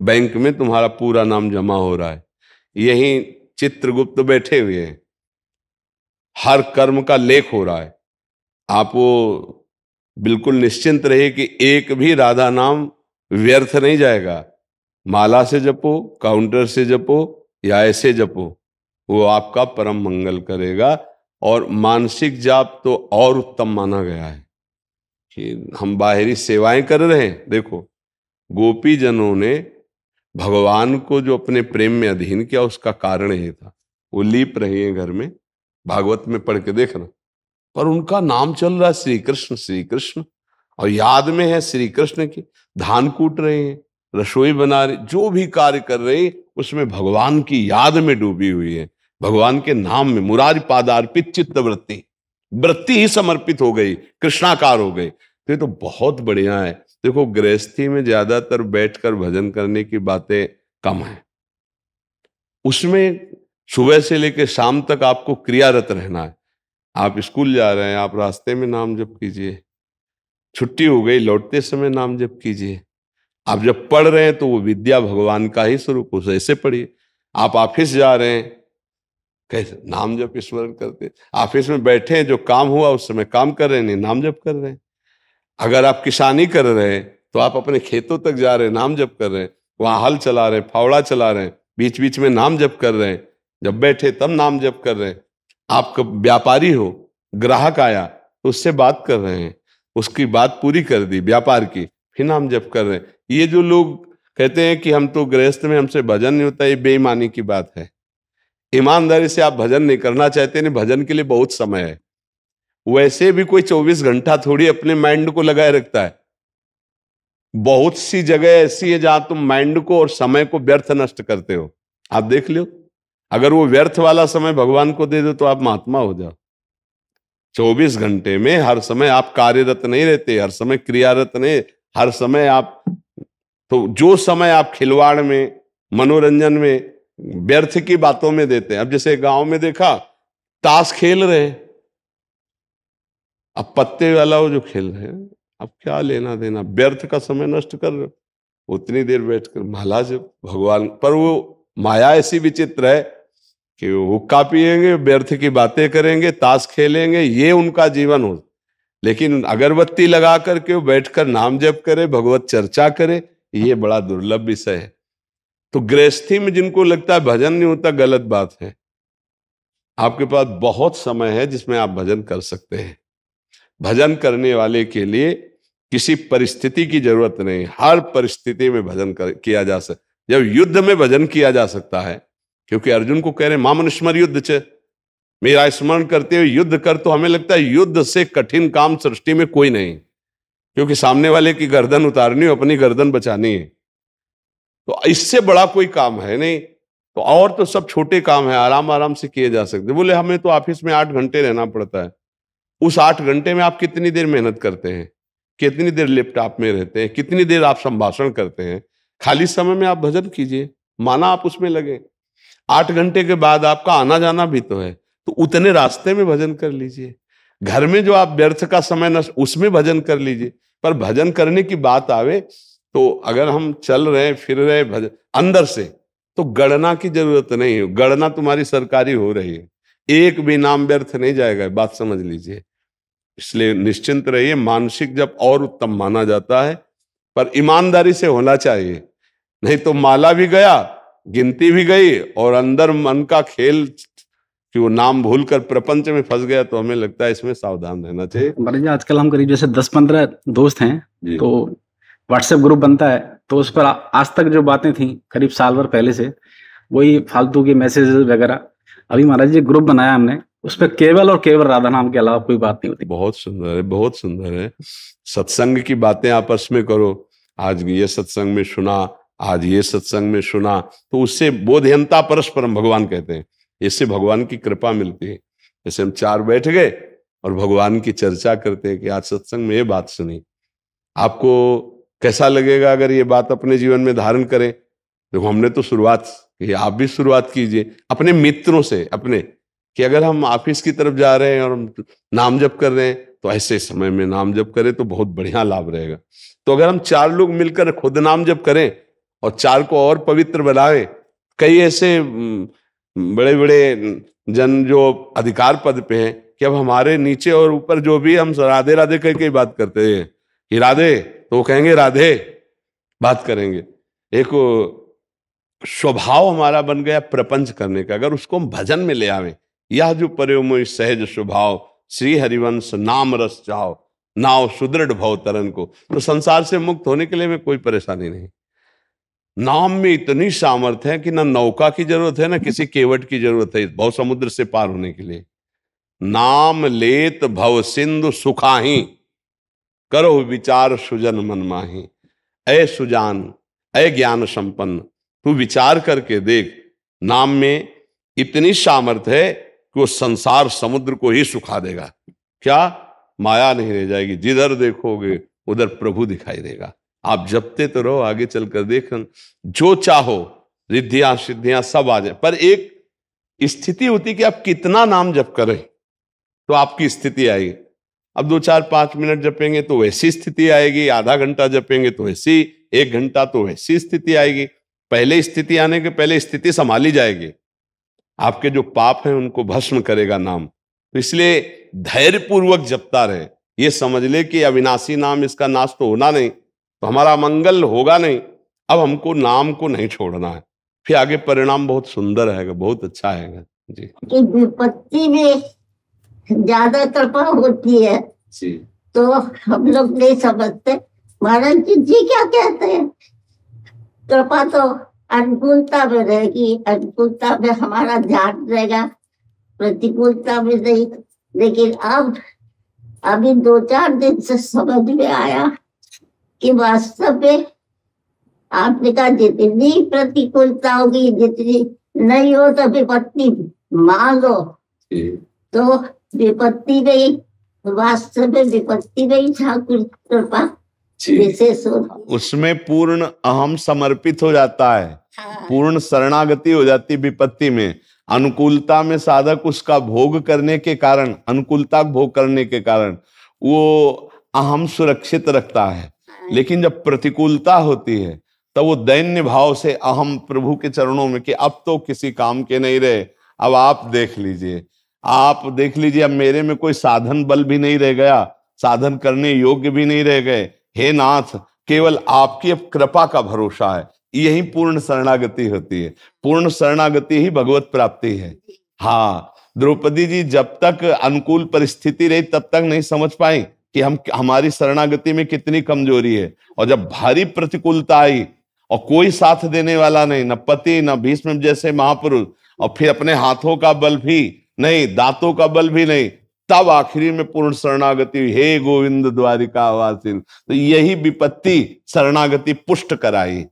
बैंक में तुम्हारा पूरा नाम जमा हो रहा है। यहीं चित्रगुप्त बैठे हुए हैं, हर कर्म का लेख हो रहा है। आप वो बिल्कुल निश्चिंत रहे कि एक भी राधा नाम व्यर्थ नहीं जाएगा। माला से जपो, काउंटर से जपो या ऐसे जपो, वो आपका परम मंगल करेगा। और मानसिक जाप तो और उत्तम माना गया है कि हम बाहरी सेवाएं कर रहे हैं। देखो गोपी जनों ने भगवान को जो अपने प्रेम में अधीन किया उसका कारण ये था। वो लीप रही हैं घर में, भागवत में पढ़ के देखना, पर उनका नाम चल रहा है श्री कृष्ण श्री कृष्ण, और याद में है श्री कृष्ण की। धान कूट रहे हैं, रसोई बना रहे, जो भी कार्य कर रहे उसमें भगवान की याद में डूबी हुई है, भगवान के नाम में। मुरारी पादार्पित चित्त वृत्ति, वृत्ति ही समर्पित हो गई, कृष्णाकार हो गई। तो ये तो बहुत बढ़िया है। देखो गृहस्थी में ज्यादातर बैठकर भजन करने की बातें कम है, उसमें सुबह से लेकर शाम तक आपको क्रियारत रहना है। आप स्कूल जा रहे हैं, आप रास्ते में नाम जप कीजिए, छुट्टी हो गई लौटते समय नाम जप कीजिए। आप जब पढ़ रहे हैं तो वो विद्या भगवान का ही स्वरूप, उसे ऐसे पढ़िए। आप ऑफिस जा रहे हैं, कैसे नाम जप स्मरण करते। ऑफिस में बैठे हैं, जो काम हुआ उस समय काम कर रहे हैं, नहीं नाम जप कर रहे हैं। अगर आप किसानी कर रहे हैं तो आप अपने खेतों तक जा रहे हैं, नाम जप कर रहे हैं, वहां हल चला रहे हैं, फावड़ा चला रहे हैं, बीच बीच में नाम जप कर रहे हैं, जब बैठे तब नाम जप कर रहे हैं। आप व्यापारी हो, ग्राहक आया तो उससे बात कर रहे हैं, उसकी बात पूरी कर दी व्यापार की, फिर नाम जप कर रहे हैं। ये जो लोग कहते हैं कि हम तो गृहस्थ में हमसे भजन नहीं होता, ये बेईमानी की बात है। ईमानदारी से आप भजन नहीं करना चाहते, नहीं भजन के लिए बहुत समय है। वैसे भी कोई 24 घंटा थोड़ी अपने माइंड को लगाए रखता है। बहुत सी जगह ऐसी है जहां तुम माइंड को और समय को व्यर्थ नष्ट करते हो। आप देख लो, अगर वो व्यर्थ वाला समय भगवान को दे दो तो आप महात्मा हो जाओ। 24 घंटे में हर समय आप कार्यरत नहीं रहते, हर समय क्रियारत नहीं, हर समय आप तो जो समय आप खिलवाड़ में, मनोरंजन में, व्यर्थ की बातों में देते हैं। अब जैसे गांव में देखा ताश खेल रहे, अब पत्ते वाला वो जो खेल रहे हैं, अब क्या लेना देना, व्यर्थ का समय नष्ट कर रहे हो। उतनी देर बैठकर महाराज भगवान पर, वो माया ऐसी विचित्र है कि वो हुक्का पिएंगे, व्यर्थ की बातें करेंगे, ताश खेलेंगे, ये उनका जीवन हो। लेकिन अगरबत्ती लगा करके वो बैठकर नाम जप करे, भगवत चर्चा करे, ये बड़ा दुर्लभ विषय है। तो गृहस्थी में जिनको लगता है भजन नहीं होता, गलत बात है। आपके पास बहुत समय है जिसमें आप भजन कर सकते हैं। भजन करने वाले के लिए किसी परिस्थिति की जरूरत नहीं, हर परिस्थिति में भजन किया जा सकता। जब युद्ध में भजन किया जा सकता है, क्योंकि अर्जुन को कह रहे मामन स्मर युद्ध च, मेरा स्मरण करते हुए युद्ध कर। तो हमें लगता है युद्ध से कठिन काम सृष्टि में कोई नहीं, क्योंकि सामने वाले की गर्दन उतारनी हो, अपनी गर्दन बचानी है, तो इससे बड़ा कोई काम है नहीं। तो और तो सब छोटे काम है, आराम आराम से किए जा सकते। बोले हमें तो ऑफिस में 8 घंटे रहना पड़ता है, उस 8 घंटे में आप कितनी देर मेहनत करते हैं, कितनी देर लैपटॉप में रहते हैं, कितनी देर आप संभाषण करते हैं। खाली समय में आप भजन कीजिए, माना आप उसमें लगे। 8 घंटे के बाद आपका आना जाना भी तो है, तो उतने रास्ते में भजन कर लीजिए। घर में जो आप व्यर्थ का समय नष्ट, उसमें भजन कर लीजिए। पर भजन करने की बात आवे तो अगर हम चल रहे फिर रहे भजन अंदर से, तो गणना की जरूरत नहीं हो। गणना तुम्हारी सरकारी हो रही है, एक भी नाम व्यर्थ नहीं जाएगा, बात समझ लीजिए। इसलिए निश्चिंत रहिए, मानसिक जब और उत्तम माना जाता है, पर ईमानदारी से होना चाहिए। नहीं तो माला भी गया, गिनती भी गई, और अंदर मन का खेल कि वो नाम भूलकर प्रपंच में फंस गया। तो हमें लगता है इसमें सावधान रहना चाहिए। महाराज जी आजकल हम करीब जैसे 10-15 दोस्त हैं, तो व्हाट्सएप ग्रुप बनता है, तो उस पर आज तक जो बातें थी करीब साल भर पहले से, वही फालतू के मैसेज वगैरह। अभी महाराज जी ग्रुप बनाया हमने, उस पर केवल और केवल राधा नाम के अलावा कोई बात नहीं होती। बहुत सुंदर है, बहुत सुंदर है। सत्संग की बातें आपस में करो, आज ये सत्संग में सुना, आज ये सत्संग में सुना, तो उससे बोधयंता परस्परम भगवान कहते हैं, इससे भगवान की कृपा मिलती है। जैसे हम 4 बैठ गए और भगवान की चर्चा करते हैं कि आज सत्संग में ये बात सुनी, आपको कैसा लगेगा अगर ये बात अपने जीवन में धारण करें। देखो तो हमने तो शुरुआत की, आप भी शुरुआत कीजिए अपने मित्रों से, अपने कि अगर हम ऑफिस की तरफ जा रहे हैं और हम नाम जप कर रहे हैं, तो ऐसे समय में नाम जप करें तो बहुत बढ़िया लाभ रहेगा। तो अगर हम 4 लोग मिलकर खुद नाम जप करें और चाल को और पवित्र बनावे। कई ऐसे बड़े बड़े जन जो अधिकार पद पे हैं कि अब हमारे नीचे और ऊपर जो भी हम राधे राधे करके बात करते हैं कि राधे, तो वो कहेंगे राधे बात करेंगे। एक स्वभाव हमारा बन गया प्रपंच करने का। अगर उसको हम भजन में ले आवे, यह जो पर्योमय सहज स्वभाव श्री हरिवंश नाम रस चाहो, नाव सुदृढ़ भव तरन को, तो संसार से मुक्त होने के लिए में कोई परेशानी नहीं। नाम में इतनी सामर्थ्य है कि ना नौका की जरूरत है ना किसी केवट की जरूरत है भव समुद्र से पार होने के लिए। नाम लेत भव सिंधु सुखाही, करो विचार सुजन मन माही। ऐ सुजान, ऐ ज्ञान संपन्न, तू विचार करके देख, नाम में इतनी सामर्थ है कि वो संसार समुद्र को ही सुखा देगा। क्या माया नहीं रह जाएगी, जिधर देखोगे उधर प्रभु दिखाई देगा। आप जपते तो रहो, आगे चलकर देखना जो चाहो रिद्धियां सिद्धियां सब आ जाए। पर एक स्थिति होती कि आप कितना नाम जप करें तो आपकी स्थिति आएगी। अब 2-4-5 मिनट जपेंगे तो वैसी स्थिति आएगी, आधा घंटा जपेंगे तो वैसी, 1 घंटा तो वैसी स्थिति आएगी। पहले स्थिति आने के पहले स्थिति संभाली जाएगी, आपके जो पाप हैं उनको भस्म करेगा नाम। तो इसलिए धैर्यपूर्वक जपता रहे, ये समझ ले कि अविनाशी नाम, इसका नाश तो होना नहीं, तो हमारा मंगल होगा नहीं। अब हमको नाम को नहीं छोड़ना है, फिर आगे परिणाम बहुत सुंदर है, बहुत अच्छा है। जी, विपत्ति में ज्यादा कृपा होती है जी। तो हम लोग नहीं समझते। महाराज जी क्या कहते हैं, कृपा तो अनुकूलता में रहेगी, अनुकूलता में हमारा ध्यान रहेगा, प्रतिकूलता में नहीं। लेकिन अब अभी 2-4 दिन से समझ में आया कि वास्तव में आपने कहा जितनी प्रतिकूलता होगी, जितनी नहीं हो तो विपत्ति मांगो। तो विपत्ति में, वास्तव में विपत्ति में ही ठाकुर कृपा विशेष उसमें पूर्ण अहम समर्पित हो जाता है। हाँ। पूर्ण शरणागति हो जाती विपत्ति में। अनुकूलता में साधक उसका भोग करने के कारण, अनुकूलता भोग करने के कारण वो अहम सुरक्षित रखता है। लेकिन जब प्रतिकूलता होती है तब वो दैन्य भाव से अहम प्रभु के चरणों में कि अब तो किसी काम के नहीं रहे, अब आप देख लीजिए, आप देख लीजिए, अब मेरे में कोई साधन बल भी नहीं रह गया, साधन करने योग्य भी नहीं रह गए। हे नाथ, केवल आपकी अब कृपा का भरोसा है। यही पूर्ण शरणागति होती है, पूर्ण शरणागति ही भगवत प्राप्ति है। हाँ, द्रौपदी जी जब तक अनुकूल परिस्थिति रही तब तक नहीं समझ पाई कि हम, हमारी शरणागति में कितनी कमजोरी है। और जब भारी प्रतिकूलता आई और कोई साथ देने वाला नहीं, न पति न भीष्म जैसे महापुरुष, और फिर अपने हाथों का बल भी नहीं, दांतों का बल भी नहीं, तब आखिरी में पूर्ण शरणागति, हे गोविंद द्वारिका आवाज सिंह। तो यही विपत्ति शरणागति पुष्ट कराई।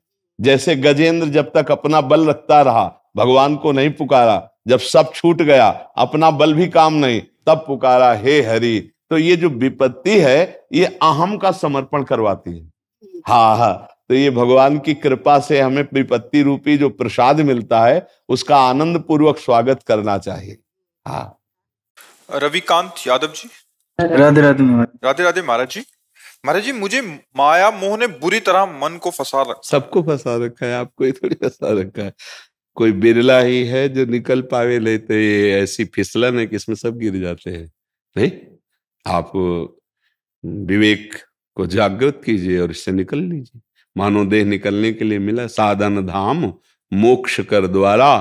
जैसे गजेंद्र जब तक अपना बल रखता रहा, भगवान को नहीं पुकारा, जब सब छूट गया, अपना बल भी काम नहीं, तब पुकारा हे हरि। तो ये जो विपत्ति है ये अहम का समर्पण करवाती है। हाँ, तो ये भगवान की कृपा से हमें विपत्ति रूपी जो प्रसाद मिलता है उसका आनंद पूर्वक स्वागत करना चाहिए। हाँ, रविकांत यादव जी, राधे राधे। राधे राधे महाराज जी। महाराज जी, मुझे माया मोह ने बुरी तरह मन को फंसा रखा, सबको फंसा रखा है, आपको ही थोड़ी फंसा रखा है। कोई बिरला ही है जो निकल पावे, नहीं तो ये ऐसी फिसलन है कि इसमें सब गिर जाते हैं। नहीं, आप विवेक को जागृत कीजिए और इससे निकल लीजिए। मानो देह निकलने के लिए मिला, साधन धाम मोक्ष कर द्वारा,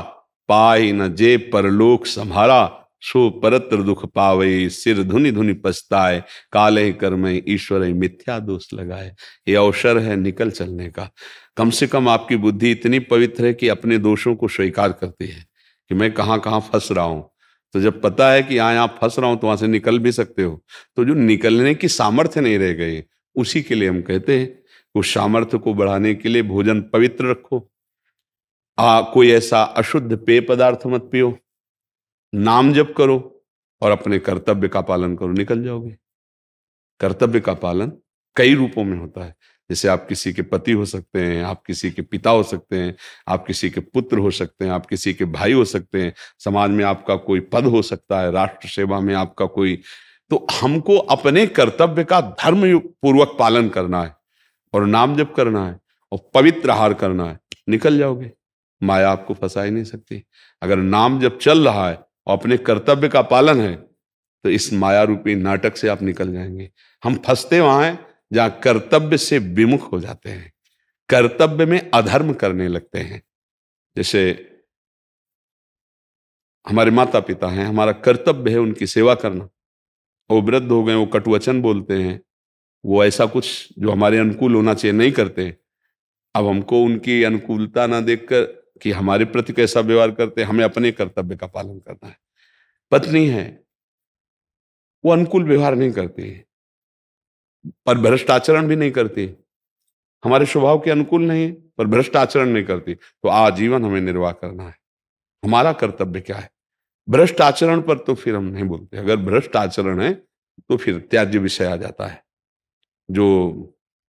पाई न जे परलोक संभारा, सो परत्र दुख पावे, सिर धुनि धुनि पछताए, काले कर्म ईश्वर मिथ्या दोष लगाए। ये अवसर है निकल चलने का। कम से कम आपकी बुद्धि इतनी पवित्र है कि अपने दोषों को स्वीकार करती है कि मैं कहाँ फंस रहा हूँ। तो जब पता है कि यहाँ फंस रहा हूँ तो वहां से निकल भी सकते हो। तो जो निकलने की सामर्थ्य नहीं रह गई, उसी के लिए हम कहते हैं उस सामर्थ्य को बढ़ाने के लिए भोजन पवित्र रखो। कोई ऐसा अशुद्ध पेय पदार्थ मत पियो, नाम जप करो और अपने कर्तव्य का पालन करो, निकल जाओगे। कर्तव्य का पालन कई रूपों में होता है। जैसे आप किसी के पति हो सकते हैं, आप किसी के पिता हो सकते हैं, आप किसी के पुत्र हो सकते हैं, आप किसी के भाई हो सकते हैं, समाज में आपका कोई पद हो सकता है, राष्ट्र सेवा में आपका कोई। तो हमको अपने कर्तव्य का धर्म पूर्वक पालन करना है और नाम जप करना है। और पवित्र आहार करना है, निकल जाओगे, माया आपको फंसा ही नहीं सकती। अगर नाम जब चल रहा है और अपने कर्तव्य का पालन है तो इस माया रूपी नाटक से आप निकल जाएंगे। हम फंसते वहां हैं जहां कर्तव्य से विमुख हो जाते हैं, कर्तव्य में अधर्म करने लगते हैं। जैसे हमारे माता पिता हैं, हमारा कर्तव्य है उनकी सेवा करना, वो वृद्ध हो गए, वो कटुवचन बोलते हैं, वो ऐसा कुछ जो हमारे अनुकूल होना चाहिए नहीं करते। अब हमको उनकी अनुकूलता ना देखकर कि हमारे प्रति कैसा व्यवहार करते हैं, हमें अपने कर्तव्य का पालन करना है। पत्नी है, वो अनुकूल व्यवहार नहीं करती और भ्रष्ट आचरण भी नहीं करती, हमारे स्वभाव के अनुकूल नहीं पर भ्रष्ट आचरण नहीं करती, तो आजीवन हमें निर्वाह करना है। हमारा कर्तव्य क्या है? भ्रष्ट आचरण पर तो फिर हम नहीं बोलते, अगर भ्रष्ट आचरण है तो फिर त्याज्य विषय आ जाता है। जो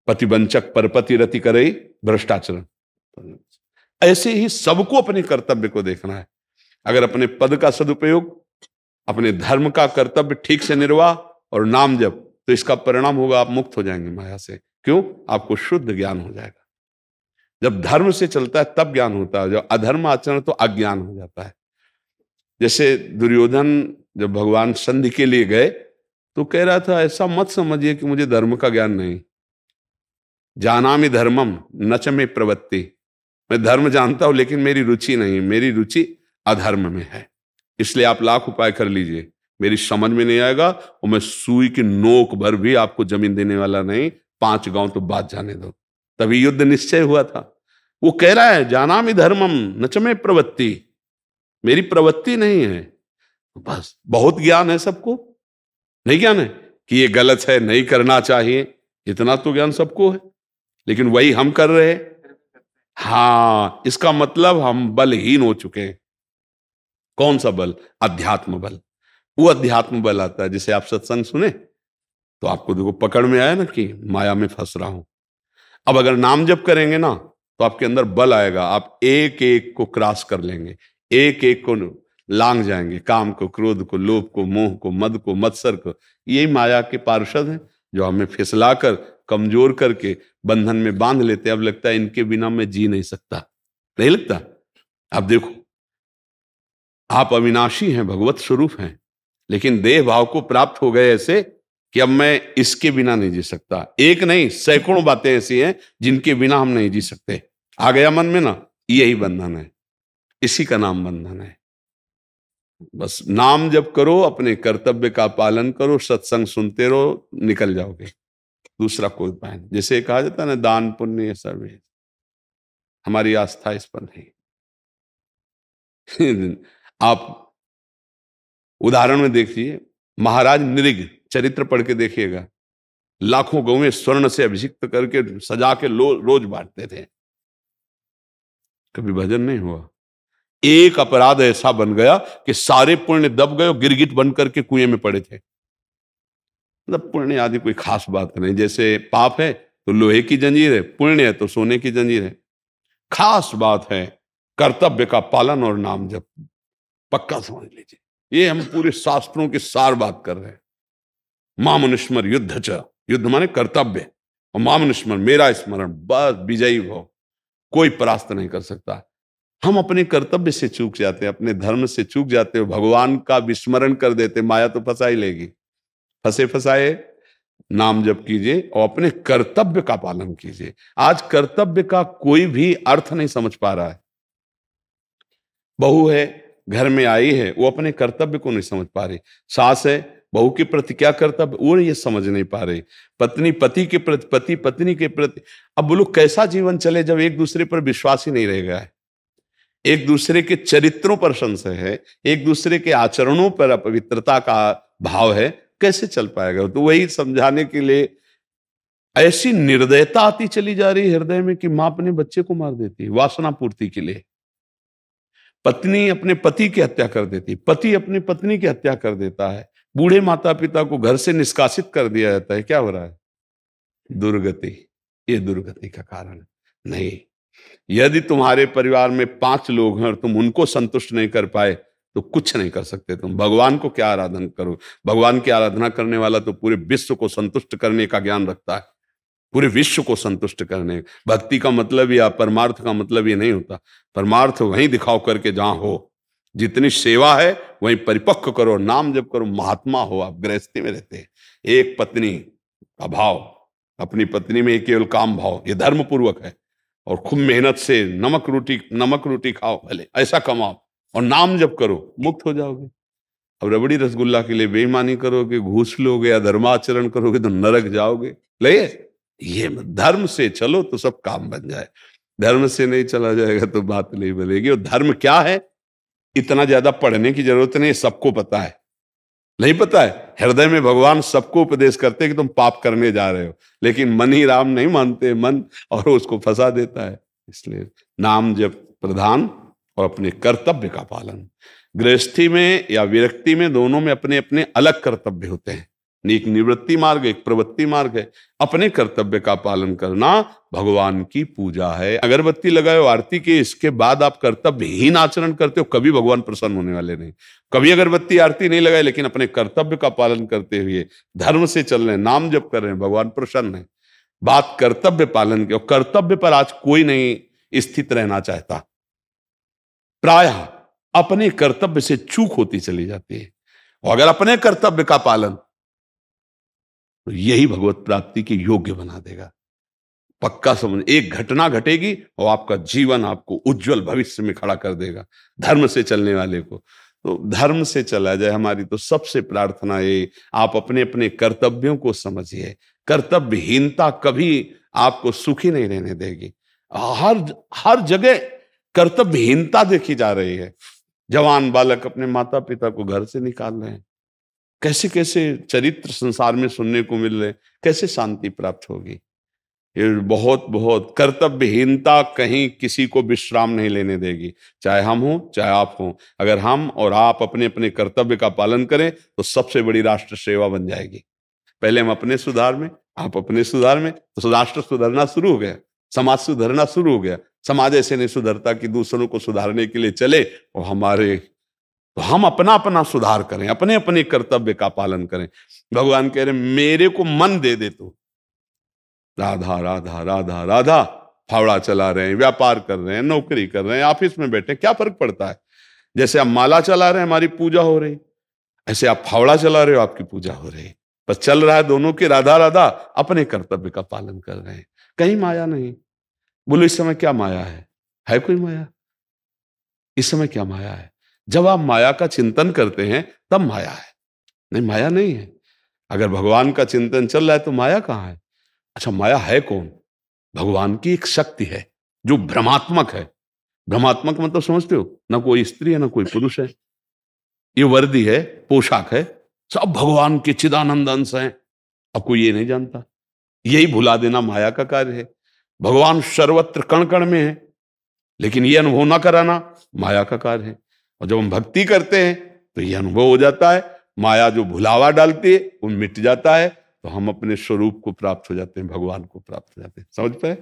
पतिवंचक परपति रति करे भ्रष्टाचरण, ऐसे ही सबको अपने कर्तव्य को देखना है। अगर अपने पद का सदुपयोग, अपने धर्म का कर्तव्य ठीक से निर्वाह और नाम जप, तो इसका परिणाम होगा आप मुक्त हो जाएंगे माया से। क्यों? आपको शुद्ध ज्ञान हो जाएगा। जब धर्म से चलता है तब ज्ञान होता है, जब अधर्म आचरण तो अज्ञान हो जाता है। जैसे दुर्योधन जब भगवान संधि के लिए गए तो कह रहा था, ऐसा मत समझिए कि मुझे धर्म का ज्ञान नहीं, जानामि धर्मम नच में प्रवृत्ति, मैं धर्म जानता हूं लेकिन मेरी रुचि नहीं, मेरी रुचि अधर्म में है, इसलिए आप लाख उपाय कर लीजिए मेरी समझ में नहीं आएगा, और मैं सुई की नोक भर भी आपको जमीन देने वाला नहीं, 5 गांव तो बात जाने दो। तभी युद्ध निश्चय हुआ था। वो कह रहा है जानामि धर्मम नच में प्रवृत्ति, मेरी प्रवृत्ति नहीं है। बस बहुत ज्ञान है सबको, नहीं ज्ञान है कि ये गलत है, नहीं करना चाहिए, इतना तो ज्ञान सबको है, लेकिन वही हम कर रहे हैं। हाँ, इसका मतलब हम बलहीन हो चुके हैं। कौन सा बल? अध्यात्म बल। वो अध्यात्म बल आता है, जिसे आप सत्संग सुने तो आपको देखो पकड़ में आया ना कि माया में फंस रहा हूं। अब अगर नाम जप करेंगे ना तो आपके अंदर बल आएगा, आप एक एक को क्रॉस कर लेंगे, एक एक को लांग जाएंगे, काम को, क्रोध को, लोभ को, मोह को, मद को, मत्सर को। यही माया के पार्षद हैं जो हमें फिसलाकर कमजोर करके बंधन में बांध लेते हैं। अब लगता है इनके बिना मैं जी नहीं सकता, नहीं लगता? अब देखो, आप अविनाशी हैं, भगवत स्वरूप हैं, लेकिन देह भाव को प्राप्त हो गए ऐसे कि अब मैं इसके बिना नहीं जी सकता। एक नहीं, सैकड़ों बातें ऐसी हैं जिनके बिना हम नहीं जी सकते। आ गया मन में ना, यही बंधन है, इसी का नाम बंधन है। बस नाम जप करो, अपने कर्तव्य का पालन करो, सत्संग सुनते रहो, निकल जाओगे। दूसरा कोई उपाय नहीं। जैसे कहा जाता है ना, दान पुण्य सब, हमारी आस्था इस पर नहीं। आप उदाहरण में देखिए, महाराज निरिग चरित्र पढ़ के देखिएगा, लाखों गौएं स्वर्ण से अभिषिक्त करके सजा के रोज बांटते थे, कभी भजन नहीं हुआ। एक अपराध ऐसा बन गया कि सारे पुण्य दब गए, गिरगिट बन करके कुएं में पड़े थे। मतलब पुण्य आदि कोई खास बात नहीं, जैसे पाप है तो लोहे की जंजीर है, पुण्य है तो सोने की जंजीर है। खास बात है कर्तव्य का पालन और नाम जप, पक्का समझ लीजिए। ये हम पूरे शास्त्रों के सार बात कर रहे हैं। मामनुस्मर युद्ध च, युद्ध माने कर्तव्य, और मामनुस्मर मेरा स्मरण, बस विजयी हो, कोई परास्त नहीं कर सकता। हम अपने कर्तव्य से चूक जाते हैं, अपने धर्म से चूक जाते हो, भगवान का विस्मरण कर देते, माया तो फंसा ही लेगी। फंसे फंसाए नाम जप कीजिए और अपने कर्तव्य का पालन कीजिए। आज कर्तव्य का कोई भी अर्थ नहीं समझ पा रहा है। बहू है, घर में आई है, वो अपने कर्तव्य को नहीं समझ पा रही। सास है, बहू के प्रति क्या कर्तव्य, वो ये समझ नहीं पा रही। पत्नी पति के प्रति, पति पत्नी के प्रति। अब वो लोग कैसा जीवन चले जब एक दूसरे पर विश्वास ही नहीं रह गया है, एक दूसरे के चरित्रों पर संशय है, एक दूसरे के आचरणों पर अपवित्रता का भाव है, कैसे चल पाएगा? तो वही समझाने के लिए ऐसी निर्दयता आती चली जा रही है हृदय में कि मां अपने बच्चे को मार देती है वासना पूर्ति के लिए, पत्नी अपने पति की हत्या कर देती, पति अपनी पत्नी की हत्या कर देता है, बूढ़े माता पिता को घर से निष्कासित कर दिया जाता है। क्या हो रहा है? दुर्गति। ये दुर्गति का कारण नहीं। यदि तुम्हारे परिवार में 5 लोग हैं और तुम उनको संतुष्ट नहीं कर पाए तो कुछ नहीं कर सकते तुम। भगवान को क्या आराधन करो? भगवान की आराधना करने वाला तो पूरे विश्व को संतुष्ट करने का ज्ञान रखता है। पूरे विश्व को संतुष्ट करने। भक्ति का मतलब या परमार्थ का मतलब ये नहीं होता। परमार्थ वहीं दिखाओ करके जहां हो, जितनी सेवा है वहीं परिपक्व करो, नाम जप करो, महात्मा हो। आप गृहस्थी में रहते हैं, एक पत्नी का भाव, अपनी पत्नी में केवल काम भाव, ये धर्म पूर्वक है। और खूब मेहनत से नमक रोटी खाओ, भले ऐसा कमाओ और नाम जप करो, मुक्त हो जाओगे। अब रबड़ी रसगुल्ला के लिए बेईमानी करोगे, घूस लोगे, अधर्माचरण करोगे तो नरक जाओगे। ले ये धर्म से चलो तो सब काम बन जाए, धर्म से नहीं चला जाएगा तो बात नहीं बनेगी। और धर्म क्या है इतना ज्यादा पढ़ने की जरूरत नहीं, सबको पता है। नहीं पता है, हृदय में भगवान सबको उपदेश करते हैं कि तुम पाप करने जा रहे हो, लेकिन मन ही राम नहीं मानते, मन और उसको फंसा देता है। इसलिए नाम जप प्रधान और अपने कर्तव्य का पालन। गृहस्थी में या विरक्ति में दोनों में अपने अपने अलग कर्तव्य होते हैं। एक निवृत्ति मार्ग, एक प्रवृत्ति मार्ग है। अपने कर्तव्य का पालन करना भगवान की पूजा है। अगरबत्ती लगाए हो, आरती की, इसके बाद आप कर्तव्यहीन आचरण करते हो, कभी भगवान प्रसन्न होने वाले नहीं। कभी अगरबत्ती आरती नहीं लगाए लेकिन अपने कर्तव्य का पालन करते हुए धर्म से चल रहे हैं, नाम जप कर रहे हैं, भगवान प्रसन्न है। बात कर्तव्य पालन की, और कर्तव्य पर आज कोई नहीं स्थित रहना चाहता। प्रायः अपने कर्तव्य से चूक होती चली जाती है, और अगर अपने कर्तव्य का पालन, तो यही भगवत प्राप्ति के योग्य बना देगा। पक्का समझ, एक घटना घटेगी और आपका जीवन आपको उज्जवल भविष्य में खड़ा कर देगा। धर्म से चलने वाले को तो धर्म से चला जाए। हमारी तो सबसे प्रार्थना है, आप अपने अपने कर्तव्यों को समझिए। कर्तव्यहीनता कभी आपको सुखी नहीं रहने देगी। हर जगह कर्तव्यहीनता देखी जा रही है। जवान बालक अपने माता पिता को घर से निकाल रहे हैं। कैसे कैसे चरित्र संसार में सुनने को मिल रहे, कैसे शांति प्राप्त होगी। ये बहुत कर्तव्यहीनता कहीं किसी को विश्राम नहीं लेने देगी, चाहे हम हों चाहे आप हों। अगर हम और आप अपने अपने कर्तव्य का पालन करें तो सबसे बड़ी राष्ट्र सेवा बन जाएगी। पहले हम अपने सुधार में, आप अपने सुधार में, तो राष्ट्र सुधरना शुरू हो गया, समाज सुधरना शुरू हो गया। समाज ऐसे नहीं सुधरता कि दूसरों को सुधारने के लिए चले और हमारे, तो हम अपना अपना सुधार करें, अपने अपने कर्तव्य का पालन करें। भगवान कह रहे मेरे को मन दे दे, तो राधा राधा राधा राधा, फावड़ा चला रहे हैं, व्यापार कर रहे हैं, नौकरी कर रहे हैं, ऑफिस में बैठे, क्या फर्क पड़ता है। जैसे आप माला चला रहे हैं हमारी पूजा हो रही, ऐसे आप फावड़ा चला रहे हो आपकी पूजा हो रही, बस चल रहा है दोनों के राधा राधा, अपने कर्तव्य का पालन कर रहे हैं। कहीं माया नहीं। बोलो इस समय क्या माया है कोई माया? इस समय क्या माया है? जब आप माया का चिंतन करते हैं तब माया है, नहीं माया नहीं है। अगर भगवान का चिंतन चल रहा है तो माया कहाँ है? अच्छा, माया है कौन? भगवान की एक शक्ति है जो भ्रमात्मक है। भ्रमात्मक मतलब समझते हो ना, कोई स्त्री है ना कोई पुरुष है, ये वर्दी है, पोशाक है, सब भगवान के चिदानंद अंश है। अब कोई ये नहीं जानता, यही भुला देना माया का कार्य है। भगवान सर्वत्र कण कण में है, लेकिन ये अनुभव ना कराना माया का कार्य है। और जब हम भक्ति करते हैं तो यह अनुभव हो जाता है। माया जो भुलावा डालती है वो मिट जाता है, तो हम अपने स्वरूप को प्राप्त हो जाते हैं, भगवान को प्राप्त हो जाते हैं। समझ पाए?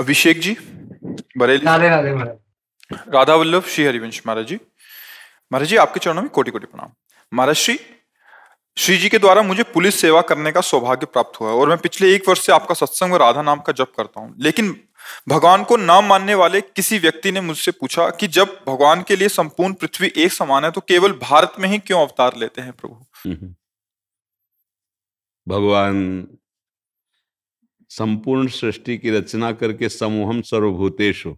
अभिषेक जी बरेली, राधा वल्लभ श्रीहरिवश महाराज जी। महाराज जी आपके चरणों में कोटि कोटि प्रणाम। महाराज श्री जी के द्वारा मुझे पुलिस सेवा करने का सौभाग्य प्राप्त हुआ है, और मैं पिछले 1 वर्ष से आपका सत्संग और राधा नाम का जप करता हूँ। लेकिन भगवान को नाम मानने वाले किसी व्यक्ति ने मुझसे पूछा कि जब भगवान के लिए संपूर्ण पृथ्वी एक समान है तो केवल भारत में ही क्यों अवतार लेते हैं प्रभु? भगवान संपूर्ण सृष्टि की रचना करके समूहम सर्वभूतेषु,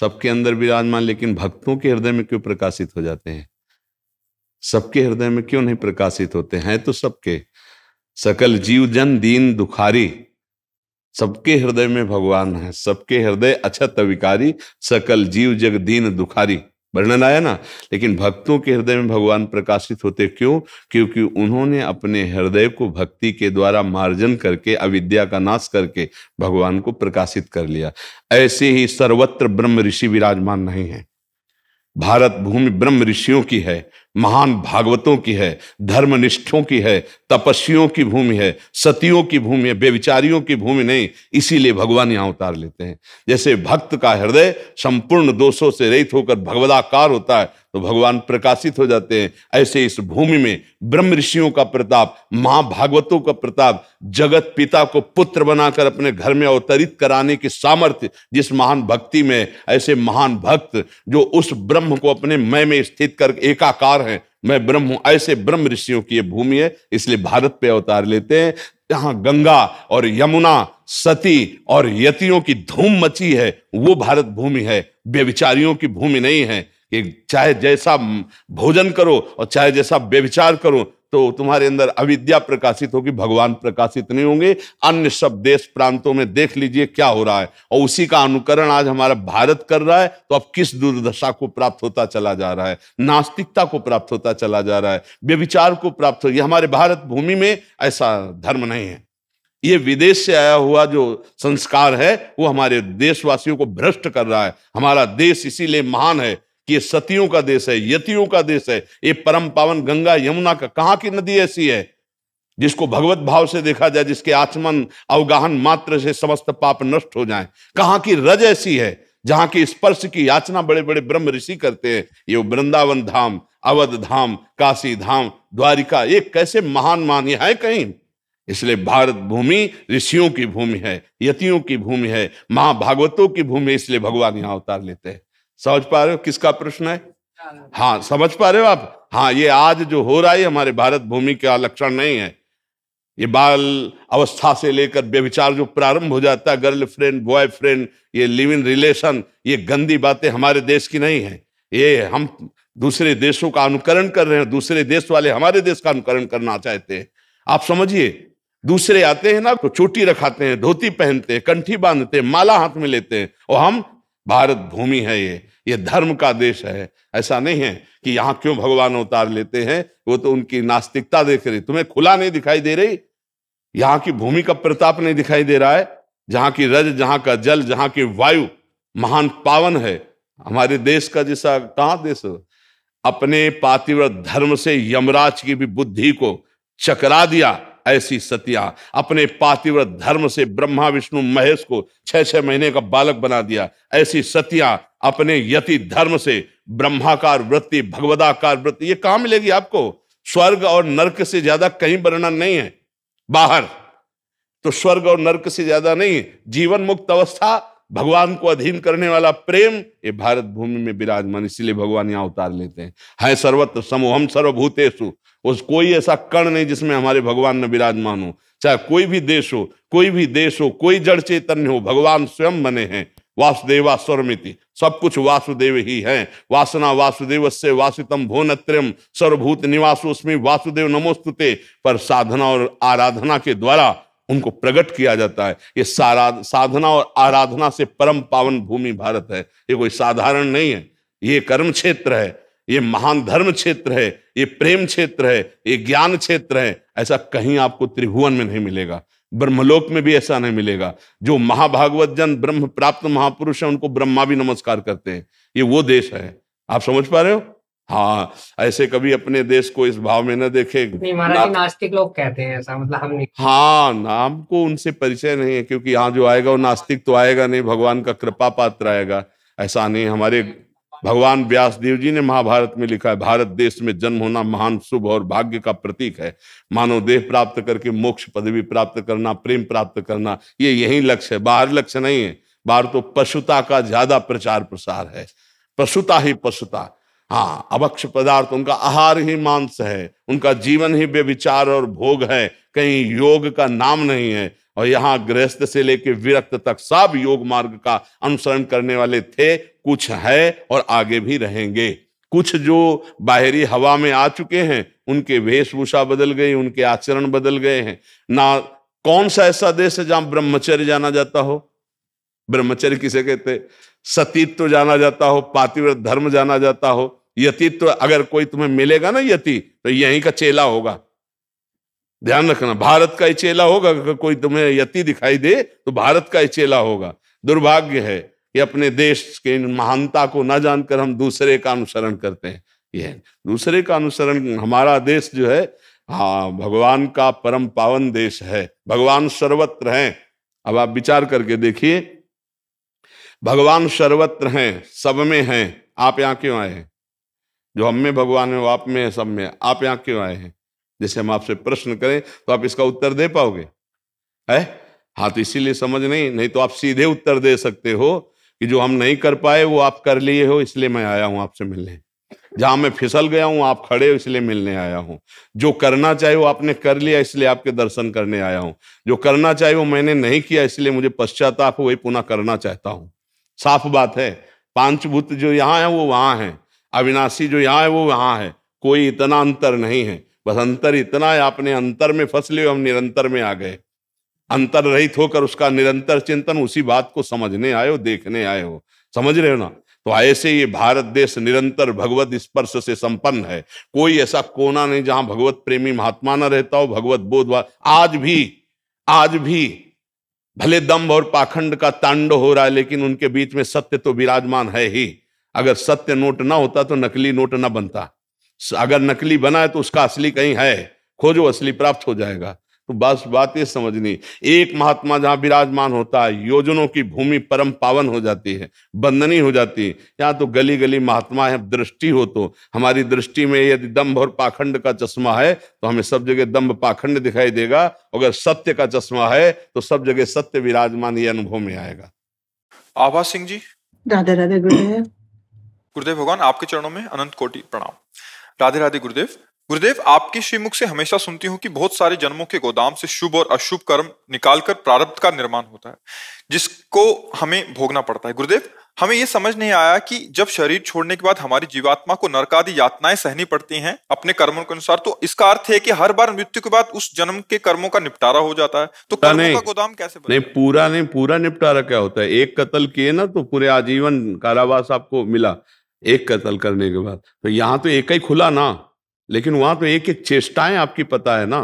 सबके अंदर विराजमान, लेकिन भक्तों के हृदय में क्यों प्रकाशित हो जाते हैं? सबके हृदय में क्यों नहीं प्रकाशित होते हैं? तो सबके, सकल जीव जन दीन दुखारी, सबके हृदय में भगवान है। सबके हृदय अछत विकारी, सकल जीव जग दीन दुखारी वर्णन आया ना। लेकिन भक्तों के हृदय में भगवान प्रकाशित होते क्यों? क्योंकि उन्होंने अपने हृदय को भक्ति के द्वारा मार्जन करके, अविद्या का नाश करके भगवान को प्रकाशित कर लिया। ऐसे ही सर्वत्र ब्रह्म ऋषि विराजमान नहीं है। भारत भूमि ब्रह्म ऋषियों की है, महान भागवतों की है, धर्मनिष्ठों की है, तपस्वियों की भूमि है, सतियों की भूमि है, बेविचारियों की भूमि नहीं। इसीलिए भगवान यहाँ उतार लेते हैं। जैसे भक्त का हृदय संपूर्ण दोषों से रहित होकर भगवदाकार होता है तो भगवान प्रकाशित हो जाते हैं। ऐसे इस भूमि में ब्रह्म ऋषियों का प्रताप, महाभागवतों का प्रताप, जगत पिता को पुत्र बनाकर अपने घर में अवतरित कराने की सामर्थ्य जिस महान भक्ति में, ऐसे महान भक्त जो उस ब्रह्म को अपने मय में स्थित कर एकाकार हैं, मैं ब्रह्म हूं, ऐसे ब्रह्म ऋषियों की ये भूमि है। इसलिए भारत पे अवतार लेते हैं जहां गंगा और यमुना, सती और यतियों की धूम मची है, वो भारत भूमि है, बेविचारियों की भूमि नहीं है। कि चाहे जैसा भोजन करो और चाहे जैसा बेविचार करो तो तुम्हारे अंदर अविद्या प्रकाशित होगी, भगवान प्रकाशित नहीं होंगे। अन्य सब देश प्रांतों में देख लीजिए क्या हो रहा है, और उसी का अनुकरण आज हमारा भारत कर रहा है। तो अब किस दुर्दशा को प्राप्त होता चला जा रहा है, नास्तिकता को प्राप्त होता चला जा रहा है, व्यभिचार को प्राप्त हो। ये हमारे भारत भूमि में ऐसा धर्म नहीं है। ये विदेश से आया हुआ जो संस्कार है वो हमारे देशवासियों को भ्रष्ट कर रहा है। हमारा देश इसीलिए महान है कि ये सतियों का देश है, यतियों का देश है, ये परम पावन गंगा यमुना का। कहाँ की नदी ऐसी है जिसको भगवत भाव से देखा जाए, जिसके आचमन अवगाहन मात्र से समस्त पाप नष्ट हो जाएं? कहाँ की रज ऐसी है जहाँ की स्पर्श की याचना बड़े बड़े ब्रह्म ऋषि करते हैं? ये वृंदावन धाम, अवध धाम, काशी धाम, द्वारिका, ये कैसे महान मान्य है कहीं? इसलिए भारत भूमि ऋषियों की भूमि है, यतियों की भूमि है, महाभागवतों की भूमि है। इसलिए भगवान यहाँ अवतार लेते हैं। समझ पा रहे हो किसका प्रश्न है? हाँ, समझ पा रहे हो आप? हाँ, ये आज जो हो रहा है हमारे भारत भूमि का लक्षण नहीं है। ये बाल अवस्था से लेकर बेविचार जो प्रारंभ हो जाता है, गर्लफ्रेंड, बॉयफ्रेंड, ये लिव इन रिलेशन, ये गंदी बातें हमारे देश की नहीं है। ये हम दूसरे देशों का अनुकरण कर रहे हैं, दूसरे देश वाले हमारे देश का अनुकरण करना चाहते हैं। आप समझिए, दूसरे आते हैं ना तो चोटी रखाते हैं, धोती पहनते हैं, कंठी बांधते हैं, माला हाथ में लेते हैं, और हम भारत भूमि है, ये धर्म का देश है। ऐसा नहीं है कि यहाँ क्यों भगवान अवतार लेते हैं, वो तो उनकी नास्तिकता देख रही। तुम्हें खुला नहीं दिखाई दे रही? यहाँ की भूमि का प्रताप नहीं दिखाई दे रहा है? जहाँ की रज, जहाँ का जल, जहाँ की वायु महान पावन है। हमारे देश का जैसा कहाँ देश हो? अपने पातिव्रत धर्म से यमराज की भी बुद्धि को चकरा दिया ऐसी सतियां, अपने पातिव्रत धर्म से ब्रह्मा विष्णु महेश को 6-6 महीने का बालक बना दिया ऐसी सतियां, अपने यति धर्म से ब्रह्माकार वृत्ति, भगवदाकार वृत्ति। ये कहाँ मिलेगी आपको? स्वर्ग और नरक से ज्यादा कहीं वर्णन नहीं है। बाहर तो स्वर्ग और नरक से ज्यादा नहीं, जीवन मुक्त अवस्था, भगवान को अधीन करने वाला प्रेम, ये भारत भूमि में विराजमान। इसीलिए भगवान यहाँ उतार लेते हैं। है सर्वत्र समोहम सर्वभूतेषु, उस कोई ऐसा कण नहीं जिसमें हमारे भगवान न विराजमान हो। चाहे कोई भी देश हो, कोई भी देश हो, कोई जड़ चैतन्य हो, भगवान स्वयं बने हैं। वासुदेवा स्वरमिति, सब कुछ वासुदेव ही हैं। वासना वासुदेव से वासितम भुवनत्रयम्, सर्वभूत निवासोऽस्मि वासुदेव नमोस्तुते। पर साधना और आराधना के द्वारा उनको प्रकट किया जाता है। ये साधना और आराधना से परम पावन भूमि भारत है। ये कोई साधारण नहीं है। ये कर्म क्षेत्र है, ये महान धर्म क्षेत्र है, ये प्रेम क्षेत्र है, ये ज्ञान क्षेत्र है। ऐसा कहीं आपको त्रिभुवन में नहीं मिलेगा, ब्रह्मलोक में भी ऐसा नहीं मिलेगा। जो महाभागवत जन ब्रह्म प्राप्त महापुरुष हैं उनको ब्रह्मा भी नमस्कार करते हैं। ये वो देश है। आप समझ पा रहे हो? हाँ, ऐसे कभी अपने देश को इस भाव में न देखे। नास्तिक लोग कहते हैं ऐसा, मतलब हम नहीं। हाँ, नाम को उनसे परिचय नहीं है, क्योंकि यहाँ जो आएगा वो नास्तिक तो आएगा नहीं, भगवान का कृपा पात्र आएगा। ऐसा नहीं, हमारे भगवान व्यासदेव जी ने महाभारत में लिखा है, भारत देश में जन्म होना महान शुभ और भाग्य का प्रतीक है। मानव देह प्राप्त करके मोक्ष पदवी प्राप्त करना, प्रेम प्राप्त करना, ये यही लक्ष्य है, बाहर लक्ष्य नहीं है। बाहर तो पशुता का ज्यादा प्रचार प्रसार है, पशुता ही पशुता। हाँ, अभक्ष पदार्थ, उनका आहार ही मांस है, उनका जीवन ही बेविचार और भोग है। कहीं योग का नाम नहीं है। और यहाँ गृहस्थ से लेके विरक्त तक सब योग मार्ग का अनुसरण करने वाले थे, कुछ है और आगे भी रहेंगे। कुछ जो बाहरी हवा में आ चुके हैं, उनके वेशभूषा बदल गई, उनके आचरण बदल गए हैं ना। कौन सा ऐसा देश है जहाँ ब्रह्मचर्य जाना जाता हो? ब्रह्मचर्य किसे कहते? सतीत्व जाना जाता हो, पातिव्रत धर्म जाना जाता हो, यतित्व। अगर कोई तुम्हें मिलेगा ना यति, तो यहीं का चेला होगा, ध्यान रखना। भारत का ही चेला होगा। अगर कोई तुम्हें यति दिखाई दे तो भारत का ही चेला होगा। दुर्भाग्य है ये अपने देश के महानता को ना जानकर हम दूसरे का अनुसरण करते हैं। यह दूसरे का अनुसरण। हमारा देश जो है, हाँ, भगवान का परम पावन देश है। भगवान सर्वत्र हैं। अब आप विचार करके देखिए, भगवान सर्वत्र हैं, सब में हैं, आप यहाँ क्यों आए हैं? जो हम में भगवान है वो आप में है, सब में, आप यहाँ क्यों आए हैं? जैसे हम आपसे प्रश्न करें तो आप इसका उत्तर दे पाओगे? है हाँ, तो इसीलिए समझ नहीं तो आप सीधे उत्तर दे सकते हो कि जो हम नहीं कर पाए वो आप कर लिए हो, इसलिए मैं आया हूँ आपसे मिलने। जहां मैं फिसल गया हूं आप खड़े हो, इसलिए मिलने आया हूं। जो करना चाहिए वो आपने कर लिया, इसलिए आपके दर्शन करने आया हूं। जो करना चाहिए वो मैंने नहीं किया, इसलिए मुझे पश्चाताप हो, वही पुनः करना चाहता हूं। साफ बात है, पांचभूत जो यहाँ है वो वहां है, अविनाशी जो यहाँ है वो वहां है, कोई इतना अंतर नहीं है। बस अंतर इतना है, आपने अंतर में फंस लिया, हम निरंतर में आ गए। अंतर रहित होकर उसका निरंतर चिंतन, उसी बात को समझने आए हो, देखने आए हो, समझ रहे हो ना? तो ऐसे ये भारत देश निरंतर भगवत स्पर्श से संपन्न है। कोई ऐसा कोना नहीं जहां भगवत प्रेमी महात्मा न रहता हो, भगवत बोध। आज भी भले दंभ और पाखंड का तांडव हो रहा है, लेकिन उनके बीच में सत्य तो विराजमान है ही। अगर सत्य नोट ना होता तो नकली नोट ना बनता, अगर नकली बना है तो उसका असली कहीं है, खोजो, असली प्राप्त हो जाएगा। तो बस बात ये समझनी, एक महात्मा जहाँ विराजमान होता है, योजनों की भूमि परम पावन हो जाती है, बंधनी हो जाती है। यहाँ तो गली गली महात्मा है। दृष्टि हो तो हमारी दृष्टि में यदि दंभ और पाखंड का चश्मा है तो हमें सब जगह दंभ पाखंड दिखाई देगा। अगर सत्य का चश्मा है तो सब जगह सत्य विराजमान, ये अनुभव में आएगा। आवाज सिंह जी, राधे राधे गुरुदेव। गुरुदेव भगवान आपके चरणों में अनंत कोटि प्रणाम। राधे राधे गुरुदेव। गुरुदेव, आपके श्रीमुख से हमेशा सुनती हूँ कि बहुत सारे जन्मों के गोदाम से शुभ और अशुभ कर्म निकालकर प्रारब्ध का निर्माण होता है, जिसको हमें भोगना पड़ता है। गुरुदेव, हमें यह समझ नहीं आया कि जब शरीर छोड़ने के बाद हमारी जीवात्मा को नरकादि यातनाएं सहनी पड़ती हैं अपने कर्मों के अनुसार, तो इसका अर्थ है कि हर बार मृत्यु के बाद उस जन्म के कर्मों का निपटारा हो जाता है। तो कर्मों का गोदाम कैसे बने? पूरा निपटारा क्या होता है? एक कत्ल किए ना तो पूरे आजीवन कारावास आपको मिला, एक कत्ल करने के बाद। तो यहाँ तो एक ही खुला ना, लेकिन वहां तो एक एक चेष्टाएं आपकी पता है ना,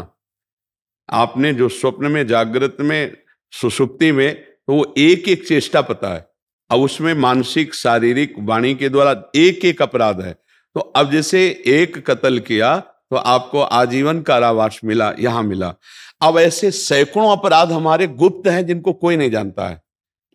आपने जो स्वप्न में, जागृत में, सुषुप्ति में, तो वो एक एक चेष्टा पता है। अब उसमें मानसिक, शारीरिक, वाणी के द्वारा एक एक अपराध है। तो अब जैसे एक कत्ल किया तो आपको आजीवन कारावास मिला, यहाँ मिला। अब ऐसे सैकड़ों अपराध हमारे गुप्त हैं जिनको कोई नहीं जानता है,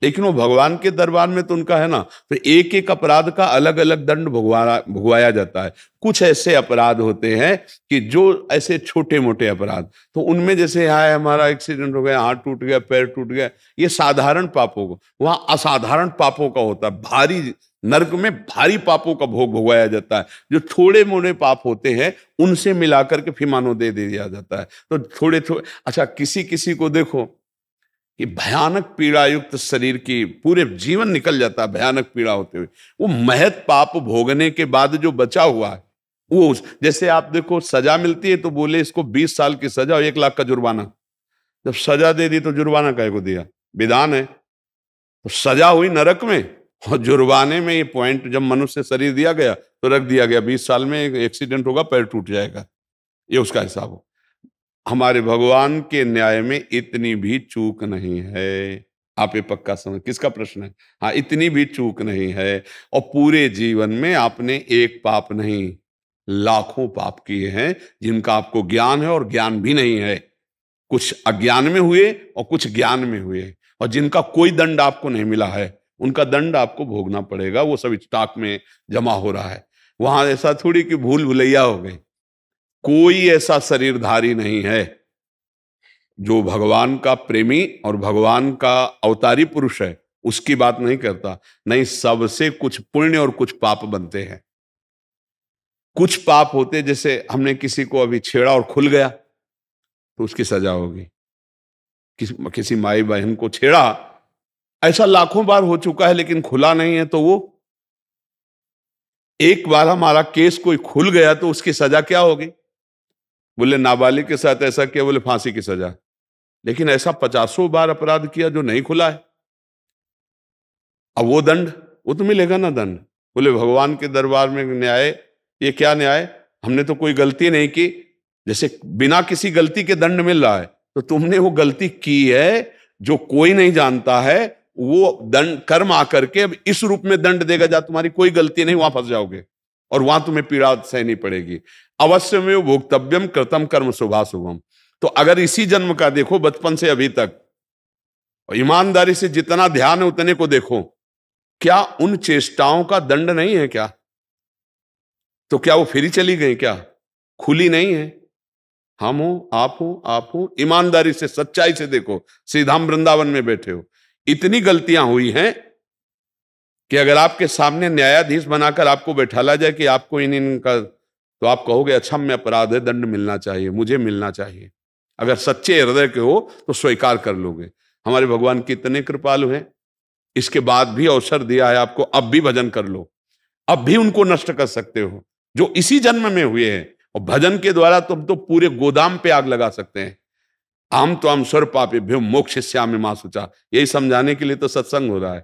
लेकिन वो भगवान के दरबार में तो उनका है ना। तो एक एक अपराध का अलग अलग दंड भुगवाया जाता है। कुछ ऐसे अपराध होते हैं कि जो ऐसे छोटे मोटे अपराध, तो उनमें जैसे हाय हमारा एक्सीडेंट हो गया, हाथ टूट गया, पैर टूट गया, ये साधारण पापों को, वहाँ असाधारण पापों का होता है। भारी नरक में भारी पापों का भोग भुगवाया जाता है। जो थोड़े मोड़े पाप होते हैं उनसे मिलाकर के फिमानो दे दिया जाता है। तो थोड़े थोड़े, अच्छा, किसी किसी को देखो कि भयानक पीड़ा युक्त शरीर की पूरे जीवन निकल जाता है, भयानक पीड़ा होते हुए। वो महत पाप भोगने के बाद जो बचा हुआ है वो, जैसे आप देखो सजा मिलती है तो बोले इसको 20 साल की सजा और 1 लाख का जुर्माना। जब सजा दे दी तो जुर्माना काहे को दिया? विधान है। तो सजा हुई नरक में और जुर्माने में ये पॉइंट जब मनुष्य शरीर दिया गया तो रख दिया गया 20 साल में एक्सीडेंट होगा, पैर टूट जाएगा, ये उसका हिसाब हो। हमारे भगवान के न्याय में इतनी भी चूक नहीं है, आप ये पक्का समझ। किसका प्रश्न है? हाँ, इतनी भी चूक नहीं है। और पूरे जीवन में आपने एक पाप नहीं, लाखों पाप किए हैं जिनका आपको ज्ञान है और ज्ञान भी नहीं है। कुछ अज्ञान में हुए और कुछ ज्ञान में हुए, और जिनका कोई दंड आपको नहीं मिला है उनका दंड आपको भोगना पड़ेगा। वो सब स्टॉक में जमा हो रहा है। वहां ऐसा थोड़ी कि भूल भुलैया हो गई। कोई ऐसा शरीरधारी नहीं है जो भगवान का प्रेमी और भगवान का अवतारी पुरुष है, उसकी बात नहीं करता। नहीं, सबसे कुछ पुण्य और कुछ पाप बनते हैं। कुछ पाप होते, जैसे हमने किसी को अभी छेड़ा और खुल गया तो उसकी सजा होगी। किसी माई बहन को छेड़ा, ऐसा लाखों बार हो चुका है लेकिन खुला नहीं है, तो वो एक बार हमारा केस कोई खुल गया तो उसकी सजा क्या होगी? बोले नाबालिग के साथ ऐसा किया, बोले फांसी की सजा। लेकिन ऐसा 500 बार अपराध किया जो नहीं खुला है। अब वो दंड, वो तो मिलेगा ना दंड। बोले भगवान के दरबार में न्याय, ये क्या न्याय? हमने तो कोई गलती नहीं की। जैसे बिना किसी गलती के दंड मिल रहा है, तो तुमने वो गलती की है जो कोई नहीं जानता है। वो दंड कर्म आकर के अब इस रूप में दंड देगा जहां तुम्हारी कोई गलती नहीं, वहां फंस जाओगे। और वहां तुम्हें पीड़ा सहनी पड़ेगी। अवश्य में भोक्तव्यम कृतम कर्म शुभाशुभम। तो अगर इसी जन्म का देखो बचपन से अभी तक और ईमानदारी से जितना ध्यान है उतने को देखो, क्या उन चेष्टाओं का दंड नहीं है क्या? तो क्या वो फिर ही चली गई क्या? खुली नहीं है। हम हो, आप हो, आप हो, ईमानदारी से सच्चाई से देखो। श्रीधाम वृंदावन में बैठे हो, इतनी गलतियां हुई हैं कि अगर आपके सामने न्यायाधीश बनाकर आपको बैठाला जाए कि आपको इन इनका, तो आप कहोगे अच्छा मैं अपराध है, दंड मिलना चाहिए, मुझे मिलना चाहिए। अगर सच्चे हृदय के हो तो स्वीकार कर लोगे। हमारे भगवान कितने कृपालु हैं, इसके बाद भी अवसर दिया है आपको, अब भी भजन कर लो, अब भी उनको नष्ट कर सकते हो जो इसी जन्म में हुए हैं। और भजन के द्वारा तुम तो पूरे गोदाम पे आग लगा सकते हैं। आम तो आम स्वर पापेभ्यो मोक्षयिष्यामि मां शुचा। यही समझाने के लिए तो सत्संग हो रहा है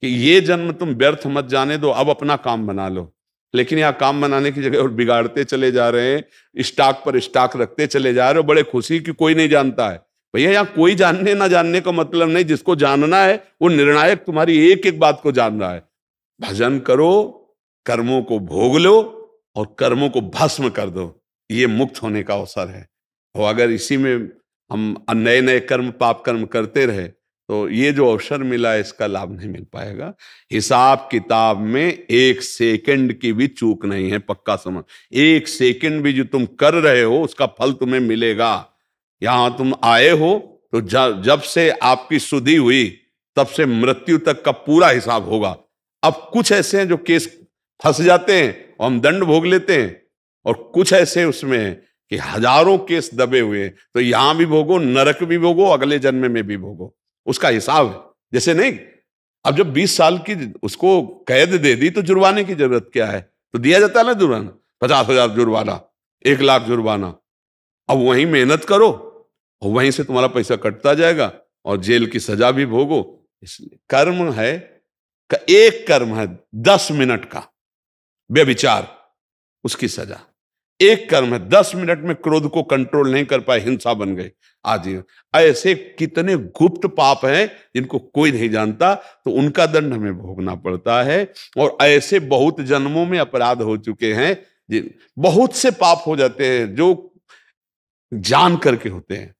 कि ये जन्म तुम व्यर्थ मत जाने दो, अब अपना काम बना लो। लेकिन यहाँ काम बनाने की जगह और बिगाड़ते चले जा रहे हैं, स्टॉक पर स्टॉक रखते चले जा रहे हो, बड़े खुशी की कोई नहीं जानता है। भैया यहाँ कोई जानने ना जानने का मतलब नहीं, जिसको जानना है वो निर्णायक तुम्हारी एक एक बात को जान रहा है। भजन करो, कर्मों को भोग लो और कर्मों को भस्म कर दो, ये मुक्त होने का अवसर है। और अगर इसी में हम नए नए कर्म पाप कर्म करते रहे तो ये जो अवसर मिला है इसका लाभ नहीं मिल पाएगा। हिसाब किताब में एक सेकंड की भी चूक नहीं है, पक्का समझ। एक सेकंड भी जो तुम कर रहे हो उसका फल तुम्हें मिलेगा। यहां तुम आए हो तो जब से आपकी सुधि हुई तब से मृत्यु तक का पूरा हिसाब होगा। अब कुछ ऐसे हैं जो केस फंस जाते हैं और हम दंड भोग लेते हैं, और कुछ ऐसे उसमें हैं कि हजारों केस दबे हुए हैं। तो यहां भी भोगो, नरक भी भोगो, अगले जन्म में भी भोगो, उसका हिसाब है। जैसे नहीं, अब जब 20 साल की उसको कैद दे दी तो जुर्माने की जरूरत क्या है? तो दिया जाता है ना जुर्माना, 50,000 जुर्माना, 1 लाख जुर्माना। अब वहीं मेहनत करो और वहीं से तुम्हारा पैसा कटता जाएगा और जेल की सजा भी भोगो। इसलिए कर्म है का एक कर्म है 10 मिनट का व्यभिचार, उसकी सजा। एक कर्म है 10 मिनट में क्रोध को कंट्रोल नहीं कर पाए, हिंसा बन गई आजीवन। ऐसे कितने गुप्त पाप हैं जिनको कोई नहीं जानता, तो उनका दंड हमें भोगना पड़ता है। और ऐसे बहुत जन्मों में अपराध हो चुके हैं, बहुत से पाप हो जाते हैं जो जान करके होते हैं।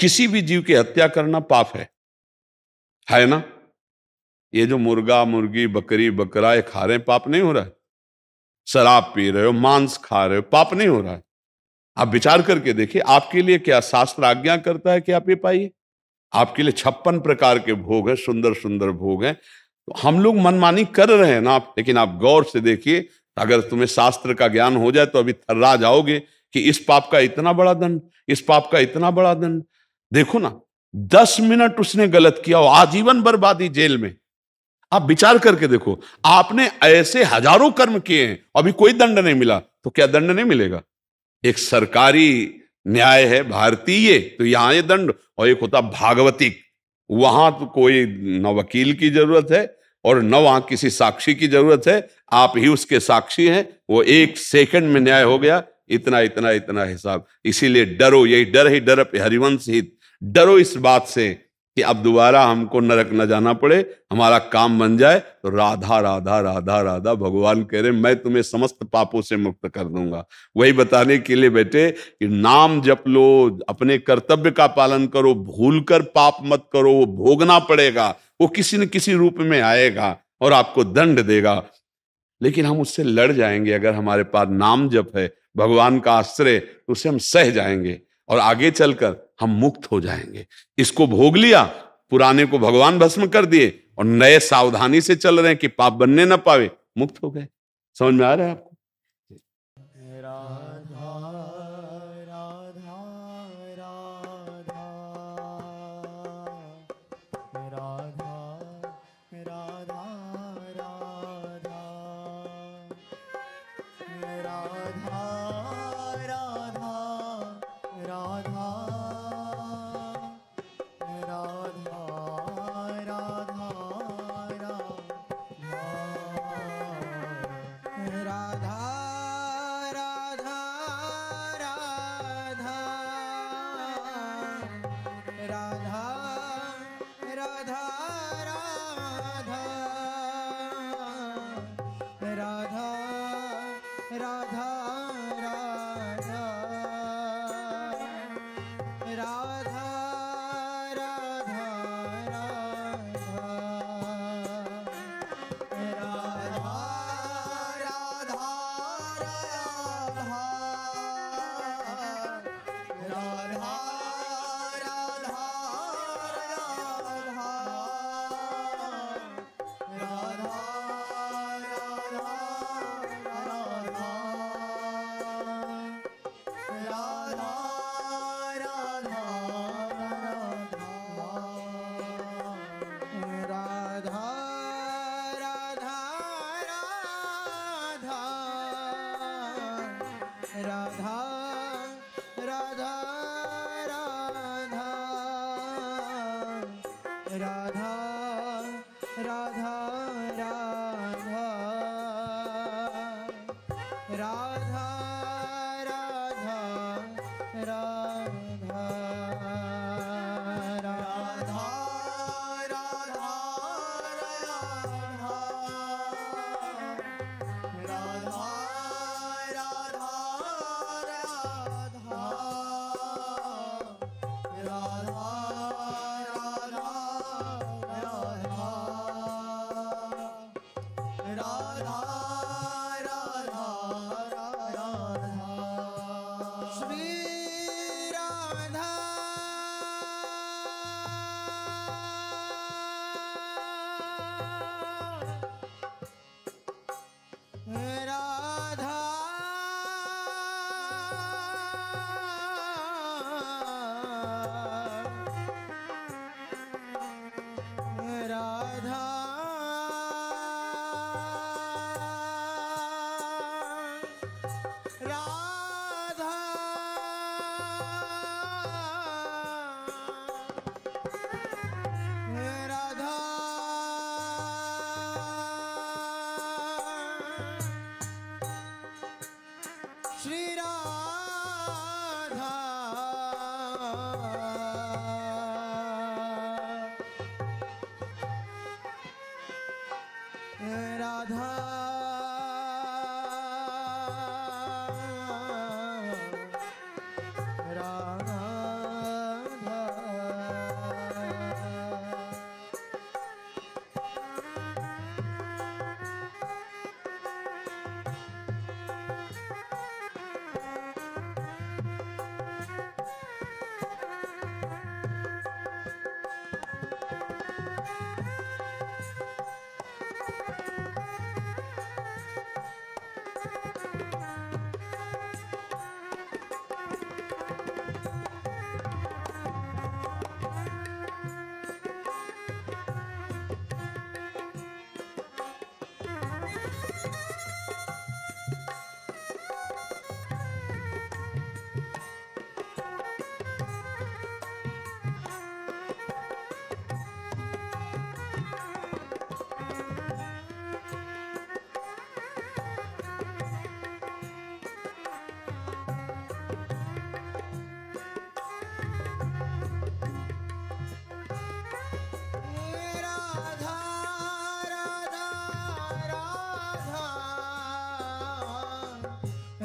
किसी भी जीव की हत्या करना पाप है ना? ये जो मुर्गा मुर्गी बकरी बकरा ये खा रहे हैं, पाप नहीं हो रहा है? शराब पी रहे हो, मांस खा रहे हो, पाप नहीं हो रहा है? आप विचार करके देखिए, आपके लिए क्या शास्त्र आज्ञा करता है कि आप ये पाइए। आपके लिए 56 प्रकार के भोग हैं, सुंदर सुंदर भोग हैं। तो हम लोग मनमानी कर रहे हैं ना, लेकिन आप गौर से देखिए। अगर तुम्हें शास्त्र का ज्ञान हो जाए तो अभी थर्रा जाओगे कि इस पाप का इतना बड़ा दंड, इस पाप का इतना बड़ा दंड। देखो ना, 10 मिनट उसने गलत किया और आजीवन बर्बादी जेल में। आप विचार करके देखो, आपने ऐसे हजारों कर्म किए हैं, अभी कोई दंड नहीं मिला, तो क्या दंड नहीं मिलेगा? एक सरकारी न्याय है भारतीय, तो यहाँ ये दंड, और एक होता भागवतिक, वहां तो कोई न वकील की जरूरत है और न वहां किसी साक्षी की जरूरत है, आप ही उसके साक्षी हैं। वो एक सेकंड में न्याय हो गया, इतना इतना इतना हिसाब। इसीलिए डरो, यही डर ही डर हरिवंश हित। डरो इस बात से कि अब दोबारा हमको नरक न जाना पड़े, हमारा काम बन जाए। तो राधा राधा राधा राधा, भगवान कह रहे मैं तुम्हें समस्त पापों से मुक्त कर दूंगा। वही बताने के लिए बेटे कि नाम जप लो, अपने कर्तव्य का पालन करो, भूल कर पाप मत करो, वो भोगना पड़ेगा, वो किसी न किसी रूप में आएगा और आपको दंड देगा। लेकिन हम उससे लड़ जाएंगे अगर हमारे पास नाम जप है, भगवान का आश्रय, तो उसे हम सह जाएंगे और आगे चलकर हम मुक्त हो जाएंगे। इसको भोग लिया, पुराने को भगवान भस्म कर दिए और नए सावधानी से चल रहे हैं कि पाप बनने ना पावे, मुक्त हो गए। समझ में आ रहा है आपको? राधा राधा राधा राधा राधा राधा राधा राधा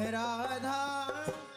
राधा राधा राधा